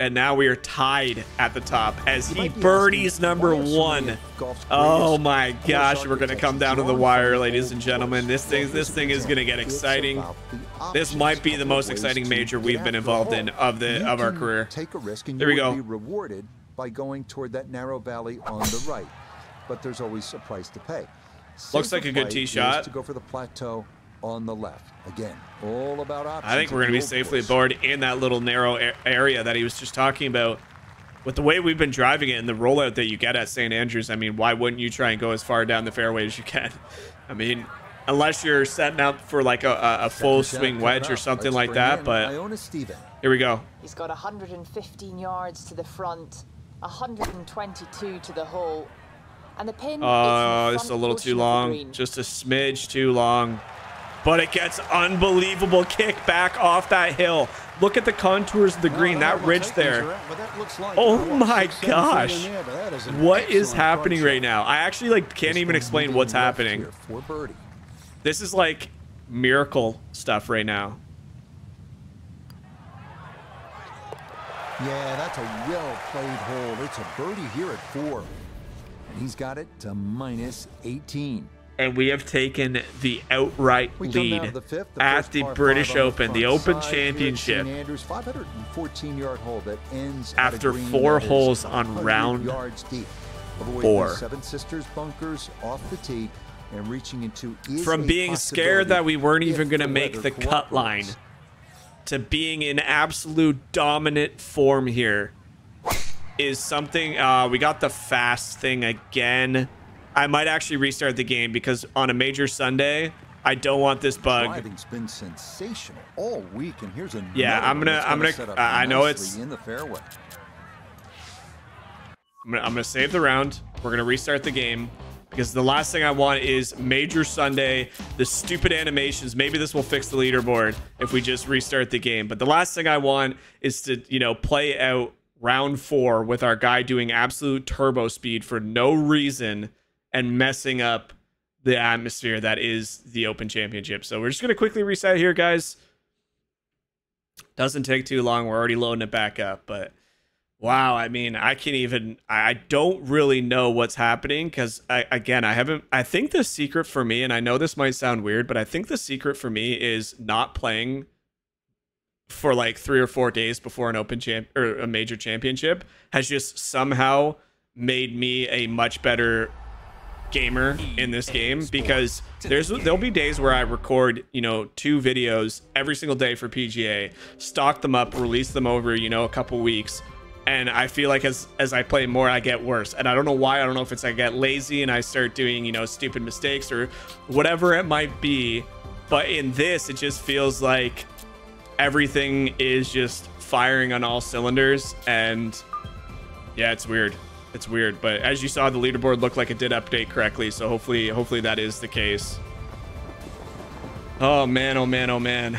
And now we are tied at the top as he birdies number 1. Oh my gosh, we're gonna come down to the wire, ladies and gentlemen. This thing is gonna get exciting. This might be the most exciting major we've been involved in of our career. There we go. Rewarded by going toward that narrow valley on the right, but there's always a price to pay. Looks like a good tee shot to go for the plateau on the left. Again, all about options. I think we're going to be safely aboard in that little narrow area that he was just talking about. With the way we've been driving it and the rollout that you get at St. Andrews, I mean, why wouldn't you try and go as far down the fairway as you can? I mean, unless you're setting up for like a full swing wedge or something like that. But here we go. He's got 115 yards to the front, 122 to the hole, and the pin. Oh, this is a little too long. Just a smidge too long. But it gets unbelievable kick back off that hill. Look at the contours of the green, that ridge there. Oh my gosh. What is happening right now? I actually like can't even explain what's happening. This is like miracle stuff right now. Yeah, that's a well-played hole. It's a birdie here at 4. And he's got it to minus 18. And we have taken the outright lead at the British Open, the Open Championship, after 4 holes on round 4. From being scared that we weren't even going to make the cut line to being in absolute dominant form here is something. We got the fast thing again. I might actually restart the game because on a major Sunday, I don't want this bug. Driving's been sensational all week, and here's another. Yeah, I'm gonna. I know it's in the fairway. I'm gonna save the round. We're gonna restart the game because the last thing I want is major Sunday. The stupid animations. Maybe this will fix the leaderboard if we just restart the game. But the last thing I want is to, you know, play out round 4 with our guy doing absolute turbo speed for no reason and messing up the atmosphere that is the Open Championship. So we're just going to quickly reset here, guys. Doesn't take too long. We're already loading it back up. But wow, I mean, I can't even, I don't really know what's happening because, again, I think the secret for me, and I know this might sound weird, but I think the secret for me is not playing for like 3 or 4 days before an Open Champ or a major championship has just somehow made me a much better gamer in this game, because there'll be days where I record, you know, 2 videos every single day for PGA, stock them up, release them over, you know, a couple weeks, and I feel like as I play more, I get worse, and I don't know why. I don't know if it's I get lazy and I start doing, you know, stupid mistakes or whatever it might be, but in this it just feels like everything is just firing on all cylinders, and yeah, it's weird. It's weird, but as you saw, the leaderboard looked like it did update correctly, so hopefully that is the case. Oh man, oh man, oh man.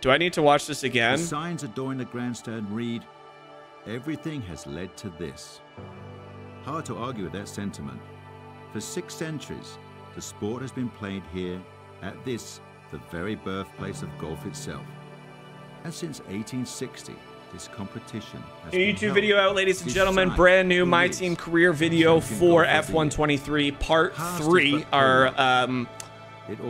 Do I need to watch this again? The signs adorn the grandstand read, "Everything has led to this." Hard to argue with that sentiment. For 6 centuries, the sport has been played here at this, the very birthplace of golf itself. And since 1860, this competition has YouTube video out, ladies and gentlemen. Brand new My Team career video for F123 part 3, our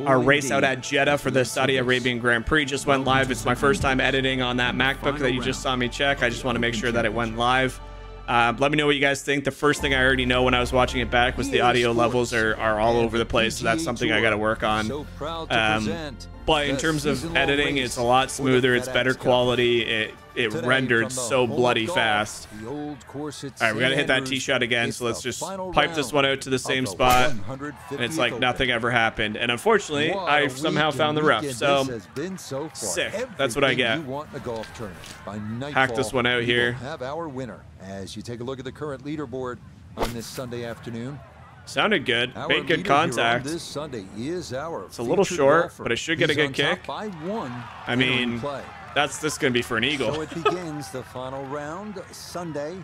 Our race out at Jeddah for the Saudi Arabian Grand Prix just went live. It's my first time editing on that MacBook that you just saw me check. I just want to make sure that it went live. Let me know what you guys think. The first thing I already know when I was watching it back was the audio levels are all over the place, so that's something I got to work on. But in terms of editing, it's a lot smoother. It's better quality. It rendered so bloody fast. All right, we got to hit that tee shot again, so let's just pipe this one out to the same spot. And it's like nothing ever happened. And unfortunately, I somehow found the rough. So sick. That's what I get. Hack this one out here. Have our winner as you take a look at the current leaderboard on this Sunday afternoon. Sounded good. Made good contact. It's a little short, but I should get a good kick. I mean, this is going to be for an eagle. So it begins the final round Sunday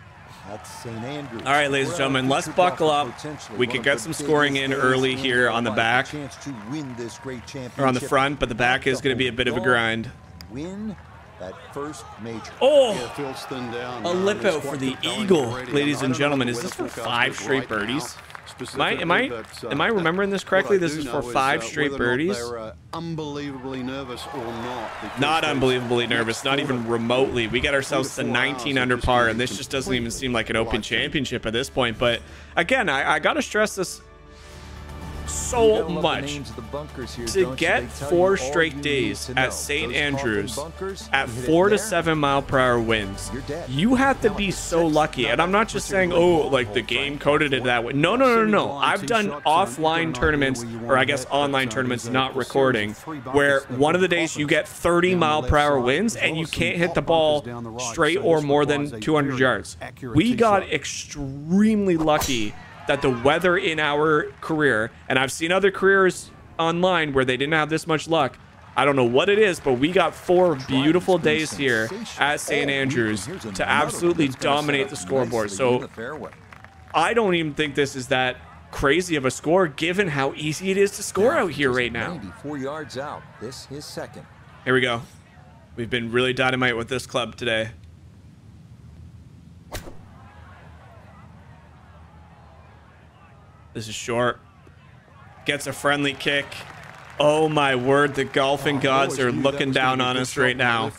at St. Andrews. All right, ladies and gentlemen, let's buckle up. We could get some scoring in early here on the back, or on the front, but the back is going to be a bit of a grind. That first major. Oh, a lip out for the eagle, ladies and gentlemen. Is this for 5 straight birdies? Am I remembering this correctly? This is for 5 straight birdies. Unbelievably nervous or not? Not unbelievably nervous, not even remotely. We got ourselves to 19 under par, and this just doesn't even seem like an Open Championship at this point. But again, I gotta stress this so much. To get 4 straight days at St. Andrews at 4 to 7 mile per hour winds, you have to be so lucky. And I'm not just saying, oh, like the game coded it that way. No. I've done offline tournaments, or I guess online tournaments, not recording, where one of the days you get 30 mile per hour winds and you can't hit the ball straight or more than 200 yards. We got extremely lucky that the weather in our career, and I've seen other careers online where they didn't have this much luck. I don't know what it is, but we got 4 beautiful days here at St. Andrews to absolutely dominate the scoreboard. So I don't even think this is that crazy of a score, given how easy it is to score out here right now. 94 yards out. This is second. Here we go. We've been really dynamite with this club today. This is short. Gets a friendly kick. Oh my word, the golfing gods are looking down on us right now.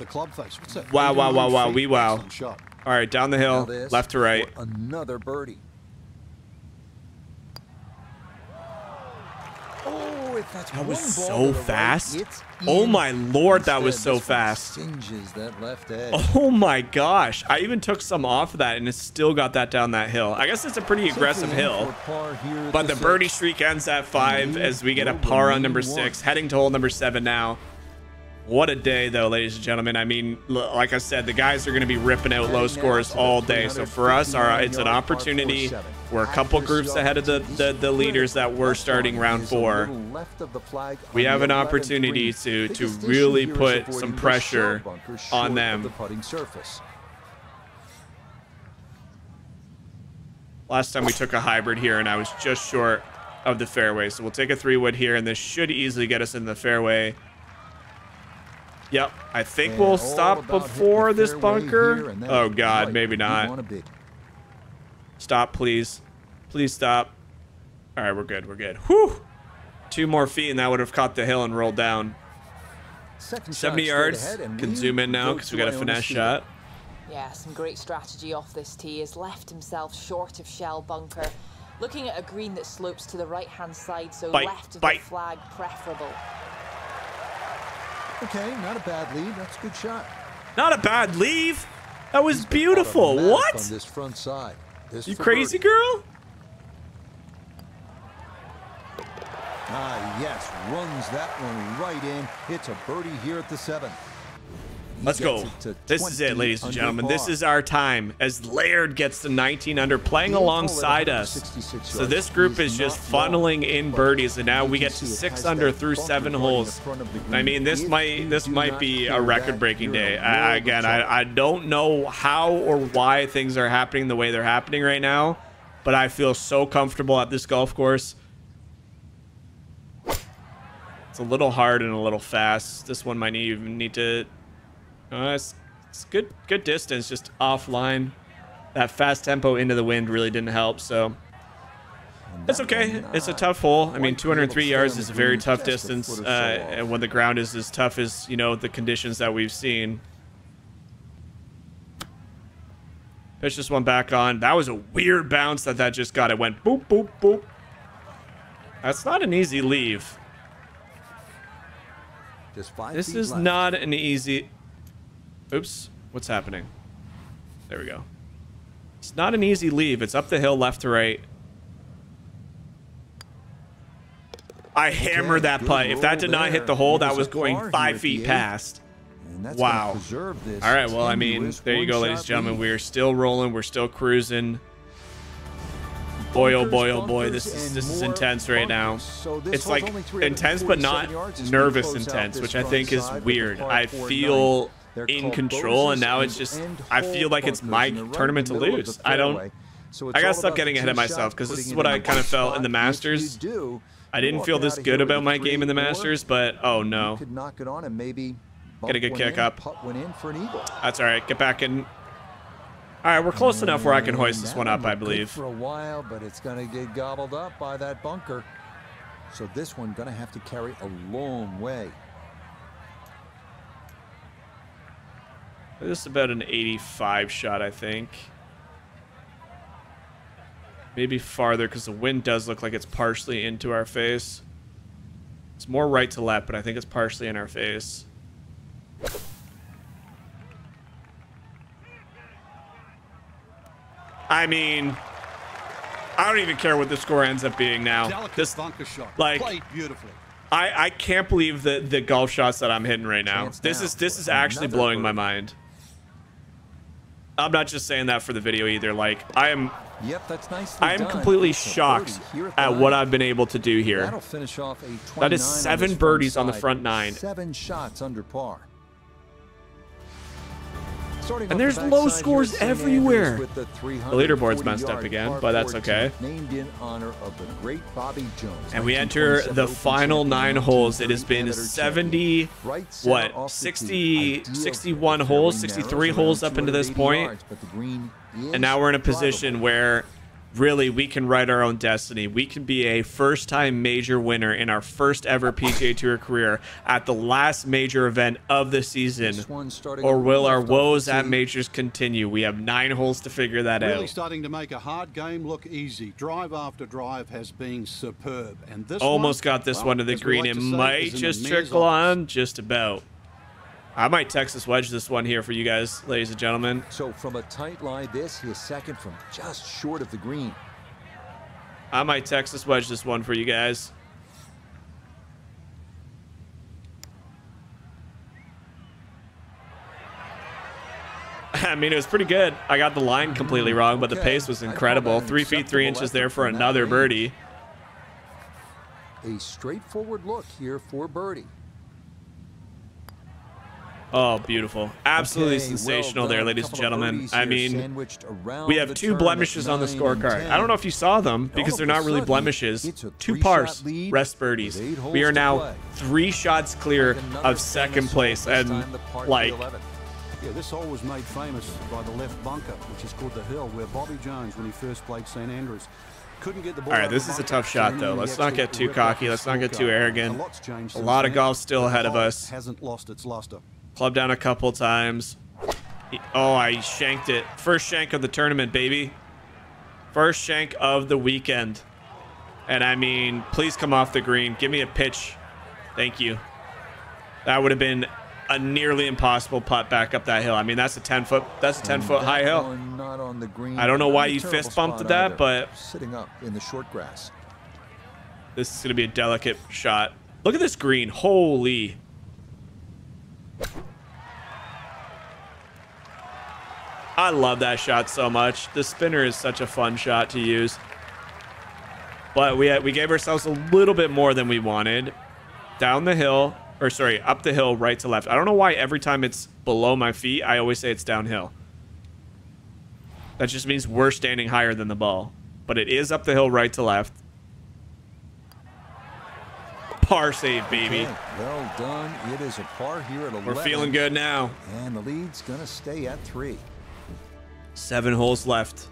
Wow. All right, down the hill, left to right. Another birdie. Oh, if that's that was so fast. Oh my lord, that was so fast. Oh my gosh, I even took some off of that and it still got that down that hill. I guess it's a pretty aggressive hill, but the birdie streak ends at 5 as we get a par on number 6, heading to hole number 7 now. What a day though, ladies and gentlemen. I mean, like I said, the guys are going to be ripping out low scores all day. So for us, it's an opportunity. We're a couple groups ahead of the leaders that were starting round 4. We have an opportunity to really put some pressure on them. Last time we took a hybrid here and I was just short of the fairway. So we'll take a 3-wood here and this should easily get us in the fairway. Yep, I think we'll stop before this bunker. Oh God, maybe not. Stop, please. Please stop. All right, we're good. We're good. Whew. 2 more feet and that would have caught the hill and rolled down. 70 yards. Can zoom in now because we got a finesse shot. Yeah, some great strategy off this tee. Has left himself short of shell bunker. Looking at a green that slopes to the right-hand side, so left of the flag preferable. Okay, not a bad lead. That's a good shot. Not a bad lead. That was beautiful. What? On this front side. You crazy girl? Ah, yes. Runs that one right in. It's a birdie here at the 7th. Let's go. This is it, ladies and gentlemen. This is our time as Laird gets to 19 under, playing alongside us. So this group is just funneling in birdies, and now we get to 6 under through 7 holes. I mean, this might be a record-breaking day. Again, I don't know how or why things are happening the way they're happening right now, but I feel so comfortable at this golf course. It's a little hard and a little fast. This one might even need to... it's good distance, just offline. That fast tempo into the wind really didn't help. So That's okay. It's a tough hole. I mean, 203 yards is a very tough distance, and when the ground is as tough as, you know, the conditions that we've seen. Pitch this one back on. That was a weird bounce that just got. It went boop, boop, boop. That's not an easy leave. This is not an easy... Oops. What's happening? There we go. It's not an easy leave. It's up the hill, left to right. I hammered that putt. If that did not hit the hole, that was going 5 feet past. Wow. All right, well, I mean, there you go, ladies and gentlemen. We're still rolling. We're still cruising. Boy, oh boy, oh boy. This is intense right now. It's like intense, but not nervous intense, which I think is weird. I feel in control, and now it's just, I feel like it's my tournament to lose. I gotta stop getting ahead of myself, because this is what I kind of felt in the Masters. I didn't feel this good about my game in the Masters, but oh no. Get a good kick up. That's all right. Get back in. All right, we're close enough where I can hoist this one up, I believe. For a while, but it's going to get gobbled up by that bunker. So this one going to have to carry a long way. This is about an 85 shot, I think. Maybe farther, because the wind does look like it's partially into our face. It's more right to left, but I think it's partially in our face. I mean, I don't even care what the score ends up being now. This bunker shot, like, I can't believe the golf shots that I'm hitting right now. This is actually blowing my mind. I'm not just saying that for the video either. Like, I am, I am completely shocked at what I've been able to do here. That is 7 birdies on the front 9. 7 shots under par. And there's low scores everywhere. The leaderboard's messed up again, but that's okay. And we enter the final 9 holes. It has been 70, what, 60, 61 holes, 63 holes up into this point. And now we're in a position where really we can write our own destiny. We can be a first-time major winner in our first ever PGA Tour career at the last major event of the season, or will our woes at majors continue? We have 9 holes to figure that out. Really starting to make a hard game look easy. Drive after drive has been superb, and this almost got this one to the green. It might just trickle on just about. I might Texas wedge this one here for you guys, ladies and gentlemen. So from a tight line, this is second from just short of the green. I might Texas wedge this one for you guys. I mean, it was pretty good. I got the line completely wrong, but the pace was incredible. 3 feet 3 inches there for another birdie. A straightforward look here for birdie. Oh, beautiful. Absolutely sensational there, ladies and gentlemen. I mean, we have 2 blemishes on the scorecard. I don't know if you saw them, because they're not really blemishes. 2 pars, rest birdies. We are now 3 shots clear of second place, and like... Yeah, this hole was made famous by the left bunker, which is called the hill, where Bobby Jones, when he first played St Andrews, couldn't get the ball. All right, this is a tough shot, though. Let's not get too cocky. Let's not get too arrogant. A lot of golf still ahead of us. Hasn't lost its luster. Club down a couple times. Oh, I shanked it. First shank of the tournament, baby. First shank of the weekend. And I mean, please come off the green. Give me a pitch. Thank you. That would have been a nearly impossible putt back up that hill. I mean, that's a 10-foot. That's a 10-foot high hill. Not on the green. I don't know why you fist bumped at that, but sitting up in the short grass. This is gonna be a delicate shot. Look at this green. Holy. I love that shot so much. The spinner is such a fun shot to use. But we gave ourselves a little bit more than we wanted. Down the hill, or sorry, up the hill, right to left. I don't know why every time it's below my feet, I always say it's downhill. That just means we're standing higher than the ball. But it is up the hill, right to left. Par save, baby. Okay, well done. It is a par here at 11. We're feeling good now. And the lead's going to stay at 3. 7 holes left.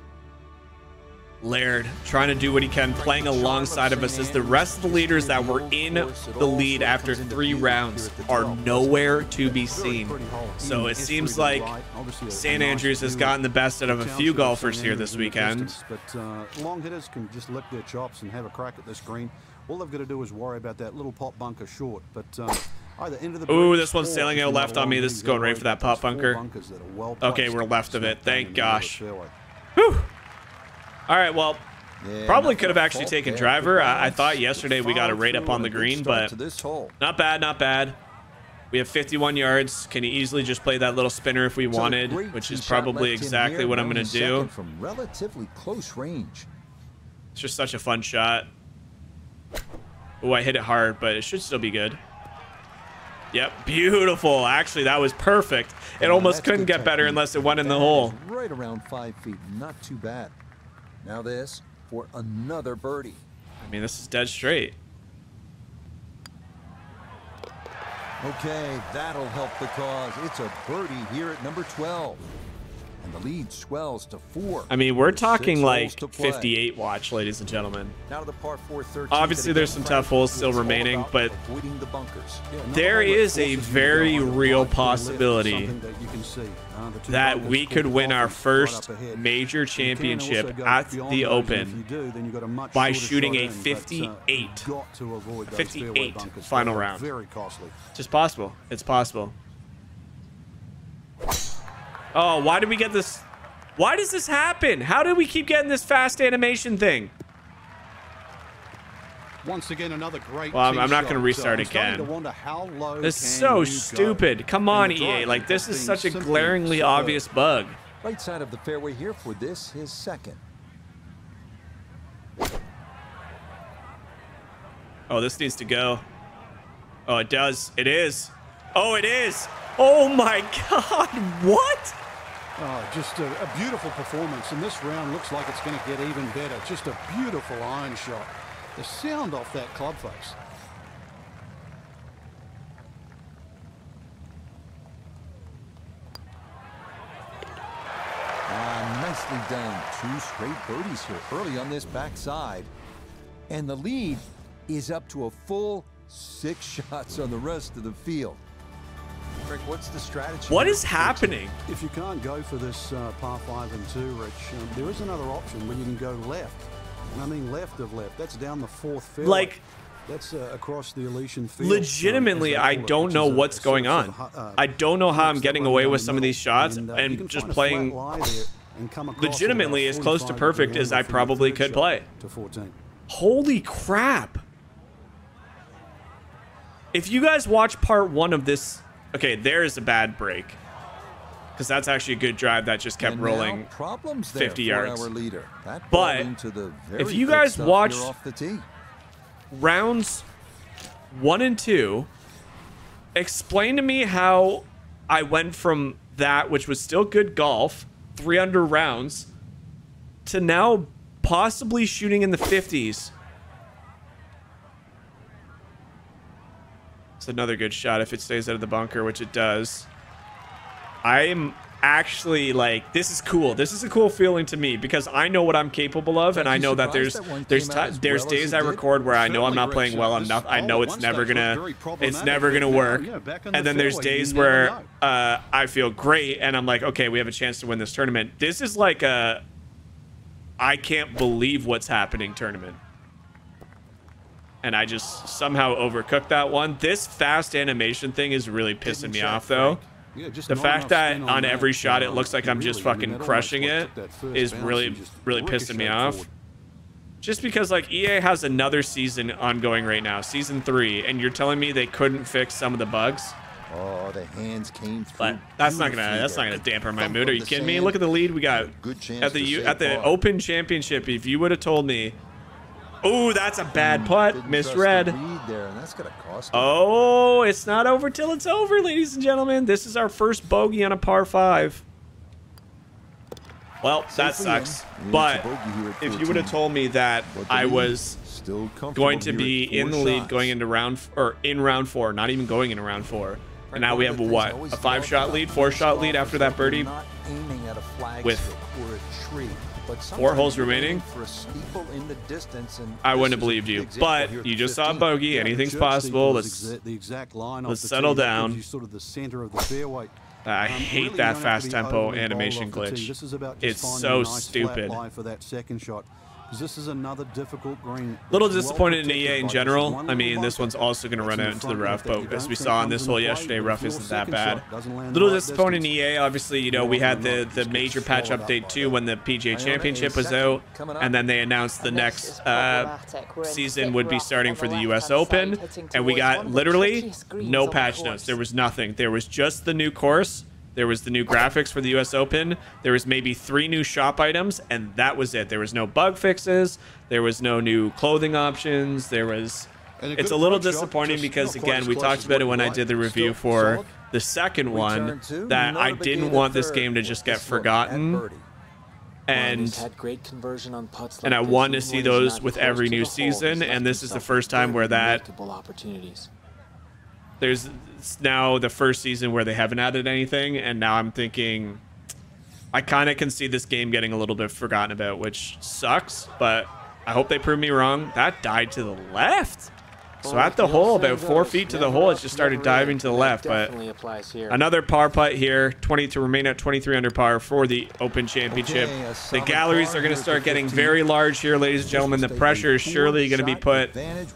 Laird trying to do what he can, playing alongside of us as the rest of the leaders that were in the lead after 3 rounds are nowhere to be seen. So it seems like St Andrews has gotten the best out of a few golfers here this weekend. But long hitters can just lick their chops and have a crack at this green. All they've got to do is worry about that little pop bunker short. But either into the ooh, this one's sailing out left on me. This is going right for that pop bunker. Okay, we're left of it. Thank gosh. Whew. All right, well, probably could have actually taken driver. I thought yesterday we got a rate up on the green, but not bad, not bad. We have 51 yards. Can easily just play that little spinner if we wanted, which is probably exactly what I'm going to do. From relatively close range. It's just such a fun shot. Oh, I hit it hard, but it should still be good. Yep, beautiful. Actually, that was perfect. It almost couldn't get better unless it went in the hole. Right around 5 feet, not too bad. Now this for another birdie. I mean, this is dead straight. Okay, that'll help the cause. It's a birdie here at number 12. And the lead swells to 4. I mean, we're talking like 58 watch, ladies and gentlemen. Now to the par 4, obviously, there's some tough holes still remaining, but the bunkers. Yeah, there is a very real possibility that we could win our first major championship at the Open by shooting a 58 final round. It's just possible. It's possible. Oh, why did we get this? Why does this happen? How do we keep getting this fast animation thing? Once again, another great. Well, I'm not going to restart again. This is so stupid. Come on, EA. Like, this is such a glaringly obvious bug. Right side of the fairway here for this, his second. Oh, this needs to go. Oh, it does. It is. Oh, it is. Oh, my God. What? Oh, just a beautiful performance, and this round looks like it's going to get even better. Just a beautiful iron shot. The sound off that club face. Nicely done. 2 straight birdies here early on this backside, and the lead is up to a full 6 shots on the rest of the field. Rick, what's the strategy? What is happening? If you can't go for this par 5 and 2, Rich, there is another option when you can go left. And I mean left of left. That's down the 4th fairway. Like, that's across the Elysian field. Legitimately, I don't know what's going on. I don't know how I'm getting away with some of these shots and just playing legitimately as close to perfect as I probably could play. Holy crap. If you guys watch part 1 of this... Okay, there's a bad break, because that's actually a good drive that just kept rolling 50 yards. But if you guys watch rounds 1 and 2, explain to me how I went from that, which was still good golf, 3 under rounds, to now possibly shooting in the 50s. Another good shot if it stays out of the bunker, which it does. I'm actually like, this is cool. This is a cool feeling to me, because I know what I'm capable of, and I know that there's days I record where I know I'm not playing well enough. I know it's never gonna work, and then there's days where I feel great and I'm like, okay, we have a chance to win this tournament. This is like a I can't believe what's happening tournament. And I just somehow overcooked that one. This fast animation thing is really pissing me off, though. The fact that on every shot it looks like I'm just fucking crushing it is really, really pissing me off. Just because, like, EA has another season ongoing right now, season 3, and you're telling me they couldn't fix some of the bugs? Oh, the hands came through. But that's not gonna damper my mood. Are you kidding me? Look at the lead we got at the Open Championship. If you would have told me. Oh, that's a bad putt. Misread. Oh, it's not over till it's over, ladies and gentlemen. This is our first bogey on a par 5. Well, that sucks. But if you would have told me that I was going to be in the lead going into round four, not even going into round 4, and now we have what, a 5-shot lead, 4-shot lead after that birdie with Four holes remaining. I wouldn't have believed you, but you just saw a bogey. Anything's possible. Let's settle down. I hate that fast tempo animation glitch. It's so stupid. This is another difficult green. Little disappointed in EA in general. I mean, this one's also going to run out into the rough, but as we saw on this hole yesterday, rough isn't that bad. Little disappointed in EA. Obviously, you know, we had the major patch update too when the PGA Championship was out, and then they announced the next season would be starting for the U.S. Open, and we got literally no patch notes. There was nothing. There was just the new course. There was the new graphics for the U.S. Open. There was maybe 3 new shop items, and that was it. There was no bug fixes. There was no new clothing options. There was... It's a little disappointing because, again, we talked about it when I did the review for the second one, that I didn't want this game to just get forgotten. And I want to see those with every new season, and this is the first time where that... There's now the first season where they haven't added anything, and now I'm thinking I kind of can see this game getting a little bit forgotten about, which sucks, but I hope they prove me wrong. That died to the left. So at the hole, about 4 feet to the hole, it just started diving to the left, but another par putt here, 20 to remain at 23 under par for the Open Championship. The galleries are going to start getting very large here, ladies and gentlemen. The pressure is surely going to be put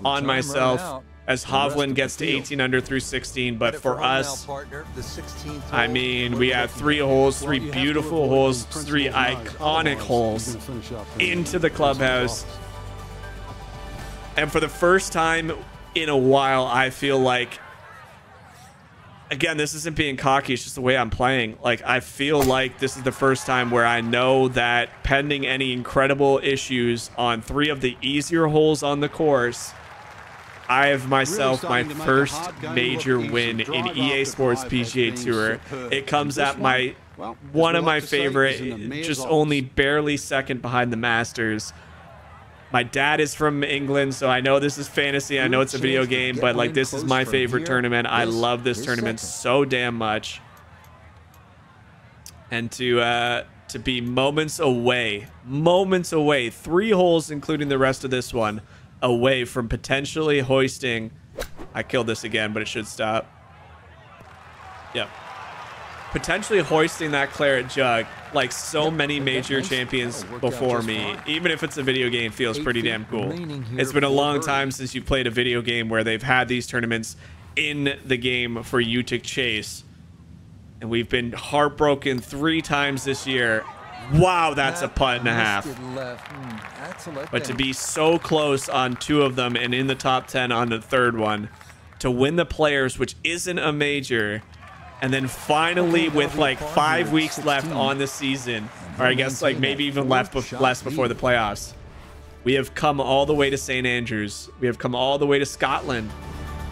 on myself as Hovland gets to 18 under through 16, but for us, I mean, we had 3 holes, 3 beautiful holes, 3 iconic holes into the clubhouse. And for the first time in a while, I feel like, again, this isn't being cocky, it's just the way I'm playing. Like, I feel like this is the first time where I know that pending any incredible issues on 3 of the easier holes on the course, I have myself my first major win in EA Sports PGA Tour. It comes at my one of my favorite, just only barely second behind the Masters. My dad is from England, so I know this is fantasy. I know it's a video game, but like this is my favorite tournament. I love this tournament so damn much. And to be moments away, 3 holes, including the rest of this one, away from potentially hoisting. I killed this again, but it should stop. Yep. Potentially hoisting that Claret Jug, like so many major champions before me. Even if it's a video game, feels pretty damn cool. It's been a long time since you played a video game where they've had these tournaments in the game for you to chase. And we've been heartbroken 3 times this year. Wow, that's a putt and a half. But to be so close on 2 of them and in the top 10 on the third one, to win the Players, which isn't a major, and then finally with like 5 weeks left on the season, or I guess like maybe even less before the playoffs, we have come all the way to St Andrews. We have come all the way to Scotland.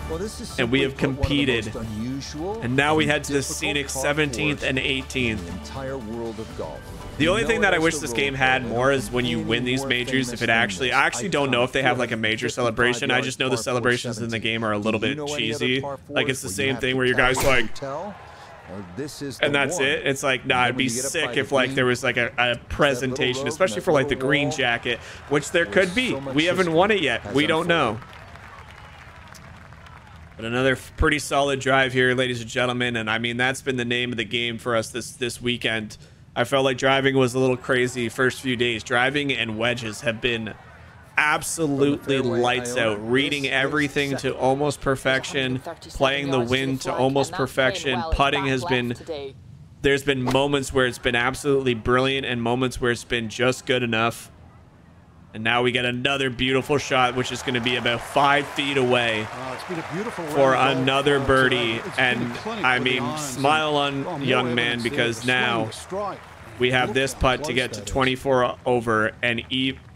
Well, this is, and we have competed, and now we head to the scenic 17th and 18th. The entire world of golf. The only thing that I wish this game had more is when you win these majors, if it actually, I actually don't know if they have like a major celebration. I just know the celebrations in the game are a little bit cheesy. Like it's the same thing where your guy's like, and that's it. It's like, nah, it'd be sick if like there was like a presentation, especially for like the green jacket, which there could be. We haven't won it yet. We don't know. But another pretty solid drive here, ladies and gentlemen. And I mean, that's been the name of the game for us this weekend. I felt like driving was a little crazy first few days. Driving and wedges have been absolutely lights out. Reading everything to almost perfection. Playing the wind to almost perfection. Putting has been... There's been moments where it's been absolutely brilliant and moments where it's been just good enough. And now we get another beautiful shot, which is going to be about 5 feet away for another birdie. And I mean, smile on young man, because now we have this putt to get to 24 over and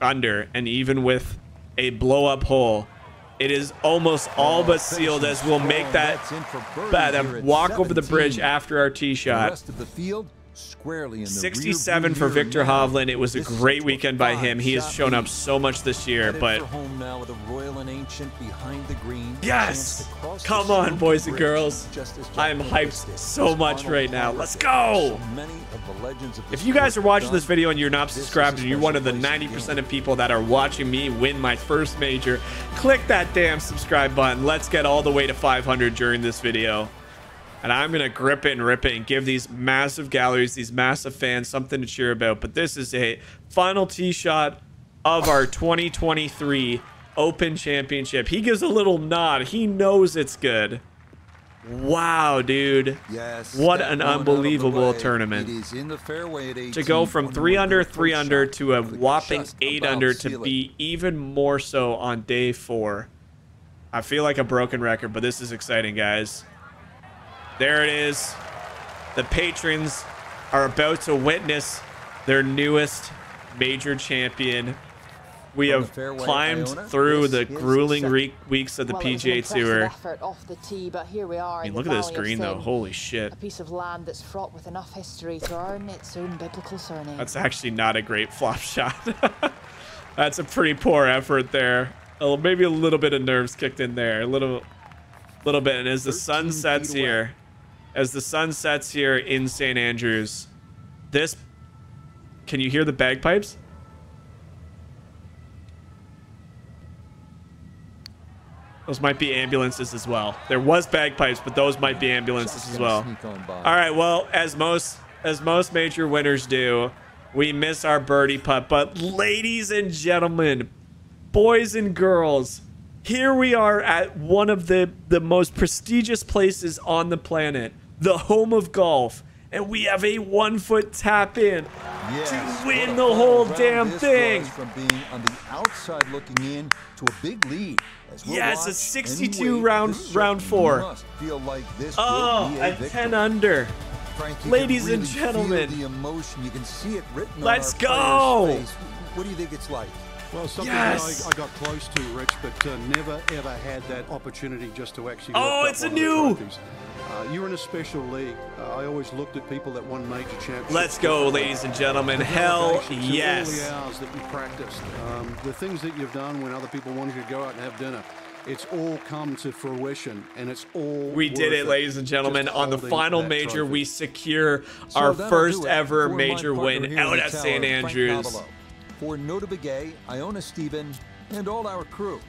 under. And even with a blow up hole, it is almost all but sealed, as we'll make that walk over the bridge after our tee shot. squarely in the 67 for Victor Hovland. It was a great weekend by him. He has shown up so much this year, but home now with a royal and ancient behind the green. Yes, come on, boys and girls. I'm hyped so much right now. Let's go. If you guys are watching this video and you're not subscribed and you're one of the 90% of people that are watching me win my first major, click that damn subscribe button. Let's get all the way to 500 during this video. And I'm going to grip it and rip it and give these massive galleries, these massive fans, something to cheer about. But this is a final tee shot of our 2023 Open Championship. He gives a little nod. He knows it's good. Wow, dude. Yes. What an unbelievable tournament. It is in the fairway at 18, to go from 3 under, 3 under to a whopping 8 under to be even more so on day 4. I feel like a broken record, but this is exciting, guys. There it is. The patrons are about to witness their newest major champion. We have climbed through the grueling weeks of the PGA Tour. I mean, look at this green, though. Holy shit. A piece of land that's fraught with enough history to earn its own biblical surname. That's actually not a great flop shot. That's a pretty poor effort there. Oh, maybe a little bit of nerves kicked in there. A little bit. And as the sun sets here, in St. Andrews, this, can you hear the bagpipes? Those might be ambulances as well. There was bagpipes, but those might be ambulances as well. All right, well, as most major winners do, we miss our birdie putt. But ladies and gentlemen, boys and girls, here we are at one of the most prestigious places on the planet, the home of golf, and we have a 1-foot tap in to win the whole damn thing. From being on the outside looking in to a big lead. Yes, a 62 round four. Oh, a 10 under. Ladies and gentlemen, let's go. What do you think it's like? Well, something yes. I got close to, Rich, but never, ever had that opportunity just to actually... Oh, it's a new... you're in a special league. I always looked at people that won major championships. Let's go, ladies and gentlemen. Hell yes. All the hours that you practiced, the things that you've done when other people wanted you to go out and have dinner, it's all come to fruition, and it's all... We did it, ladies and gentlemen. On the final major, we secure our first ever major win out at St. Andrews. For Notah Begay, Iona Stevens, and all our crew,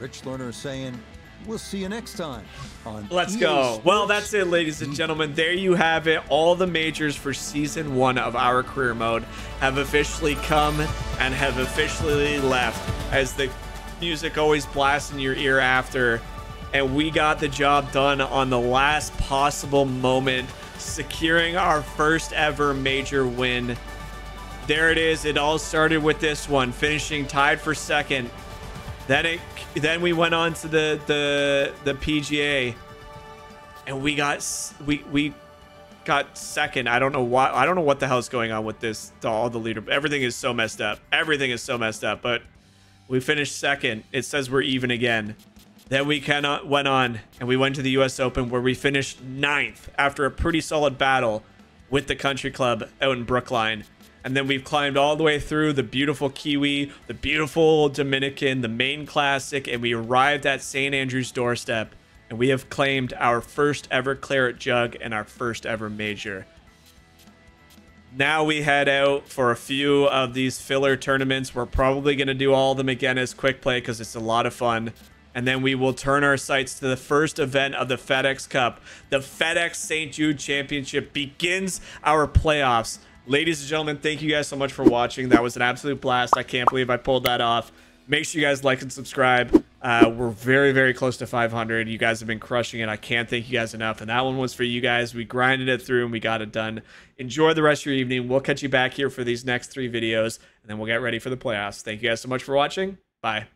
Rich Lerner is saying, we'll see you next time on... Let's go. Well, that's it, ladies and gentlemen. There you have it. All the majors for season 1 of our career mode have officially come and have officially left, as the music always blasts in your ear after. And we got the job done on the last possible moment, securing our first ever major win. There it is. It all started with this one, finishing tied for second. Then we went on to the PGA, and we got second. I don't know why. I don't know what the hell's going on with this. All the leader. Everything is so messed up. Everything is so messed up. But we finished second. It says we're even again. Then we went on and we went to the U.S. Open, where we finished 9th after a pretty solid battle with the Country Club out in Brookline. And then we've climbed all the way through the beautiful Kiwi, the beautiful Dominican, the main classic, and we arrived at St. Andrew's doorstep, and we have claimed our first ever Claret Jug and our first ever major. Now we head out for a few of these filler tournaments. We're probably going to do all of them again as quick play because it's a lot of fun. And then we will turn our sights to the first event of the FedEx Cup. The FedEx St. Jude Championship begins our playoffs. Ladies and gentlemen, thank you guys so much for watching. That was an absolute blast. I can't believe I pulled that off. Make sure you guys like and subscribe. We're very, very close to 500. You guys have been crushing it. I can't thank you guys enough. And that one was for you guys. We grinded it through and we got it done. Enjoy the rest of your evening. We'll catch you back here for these next 3 videos, and then we'll get ready for the playoffs. Thank you guys so much for watching. Bye.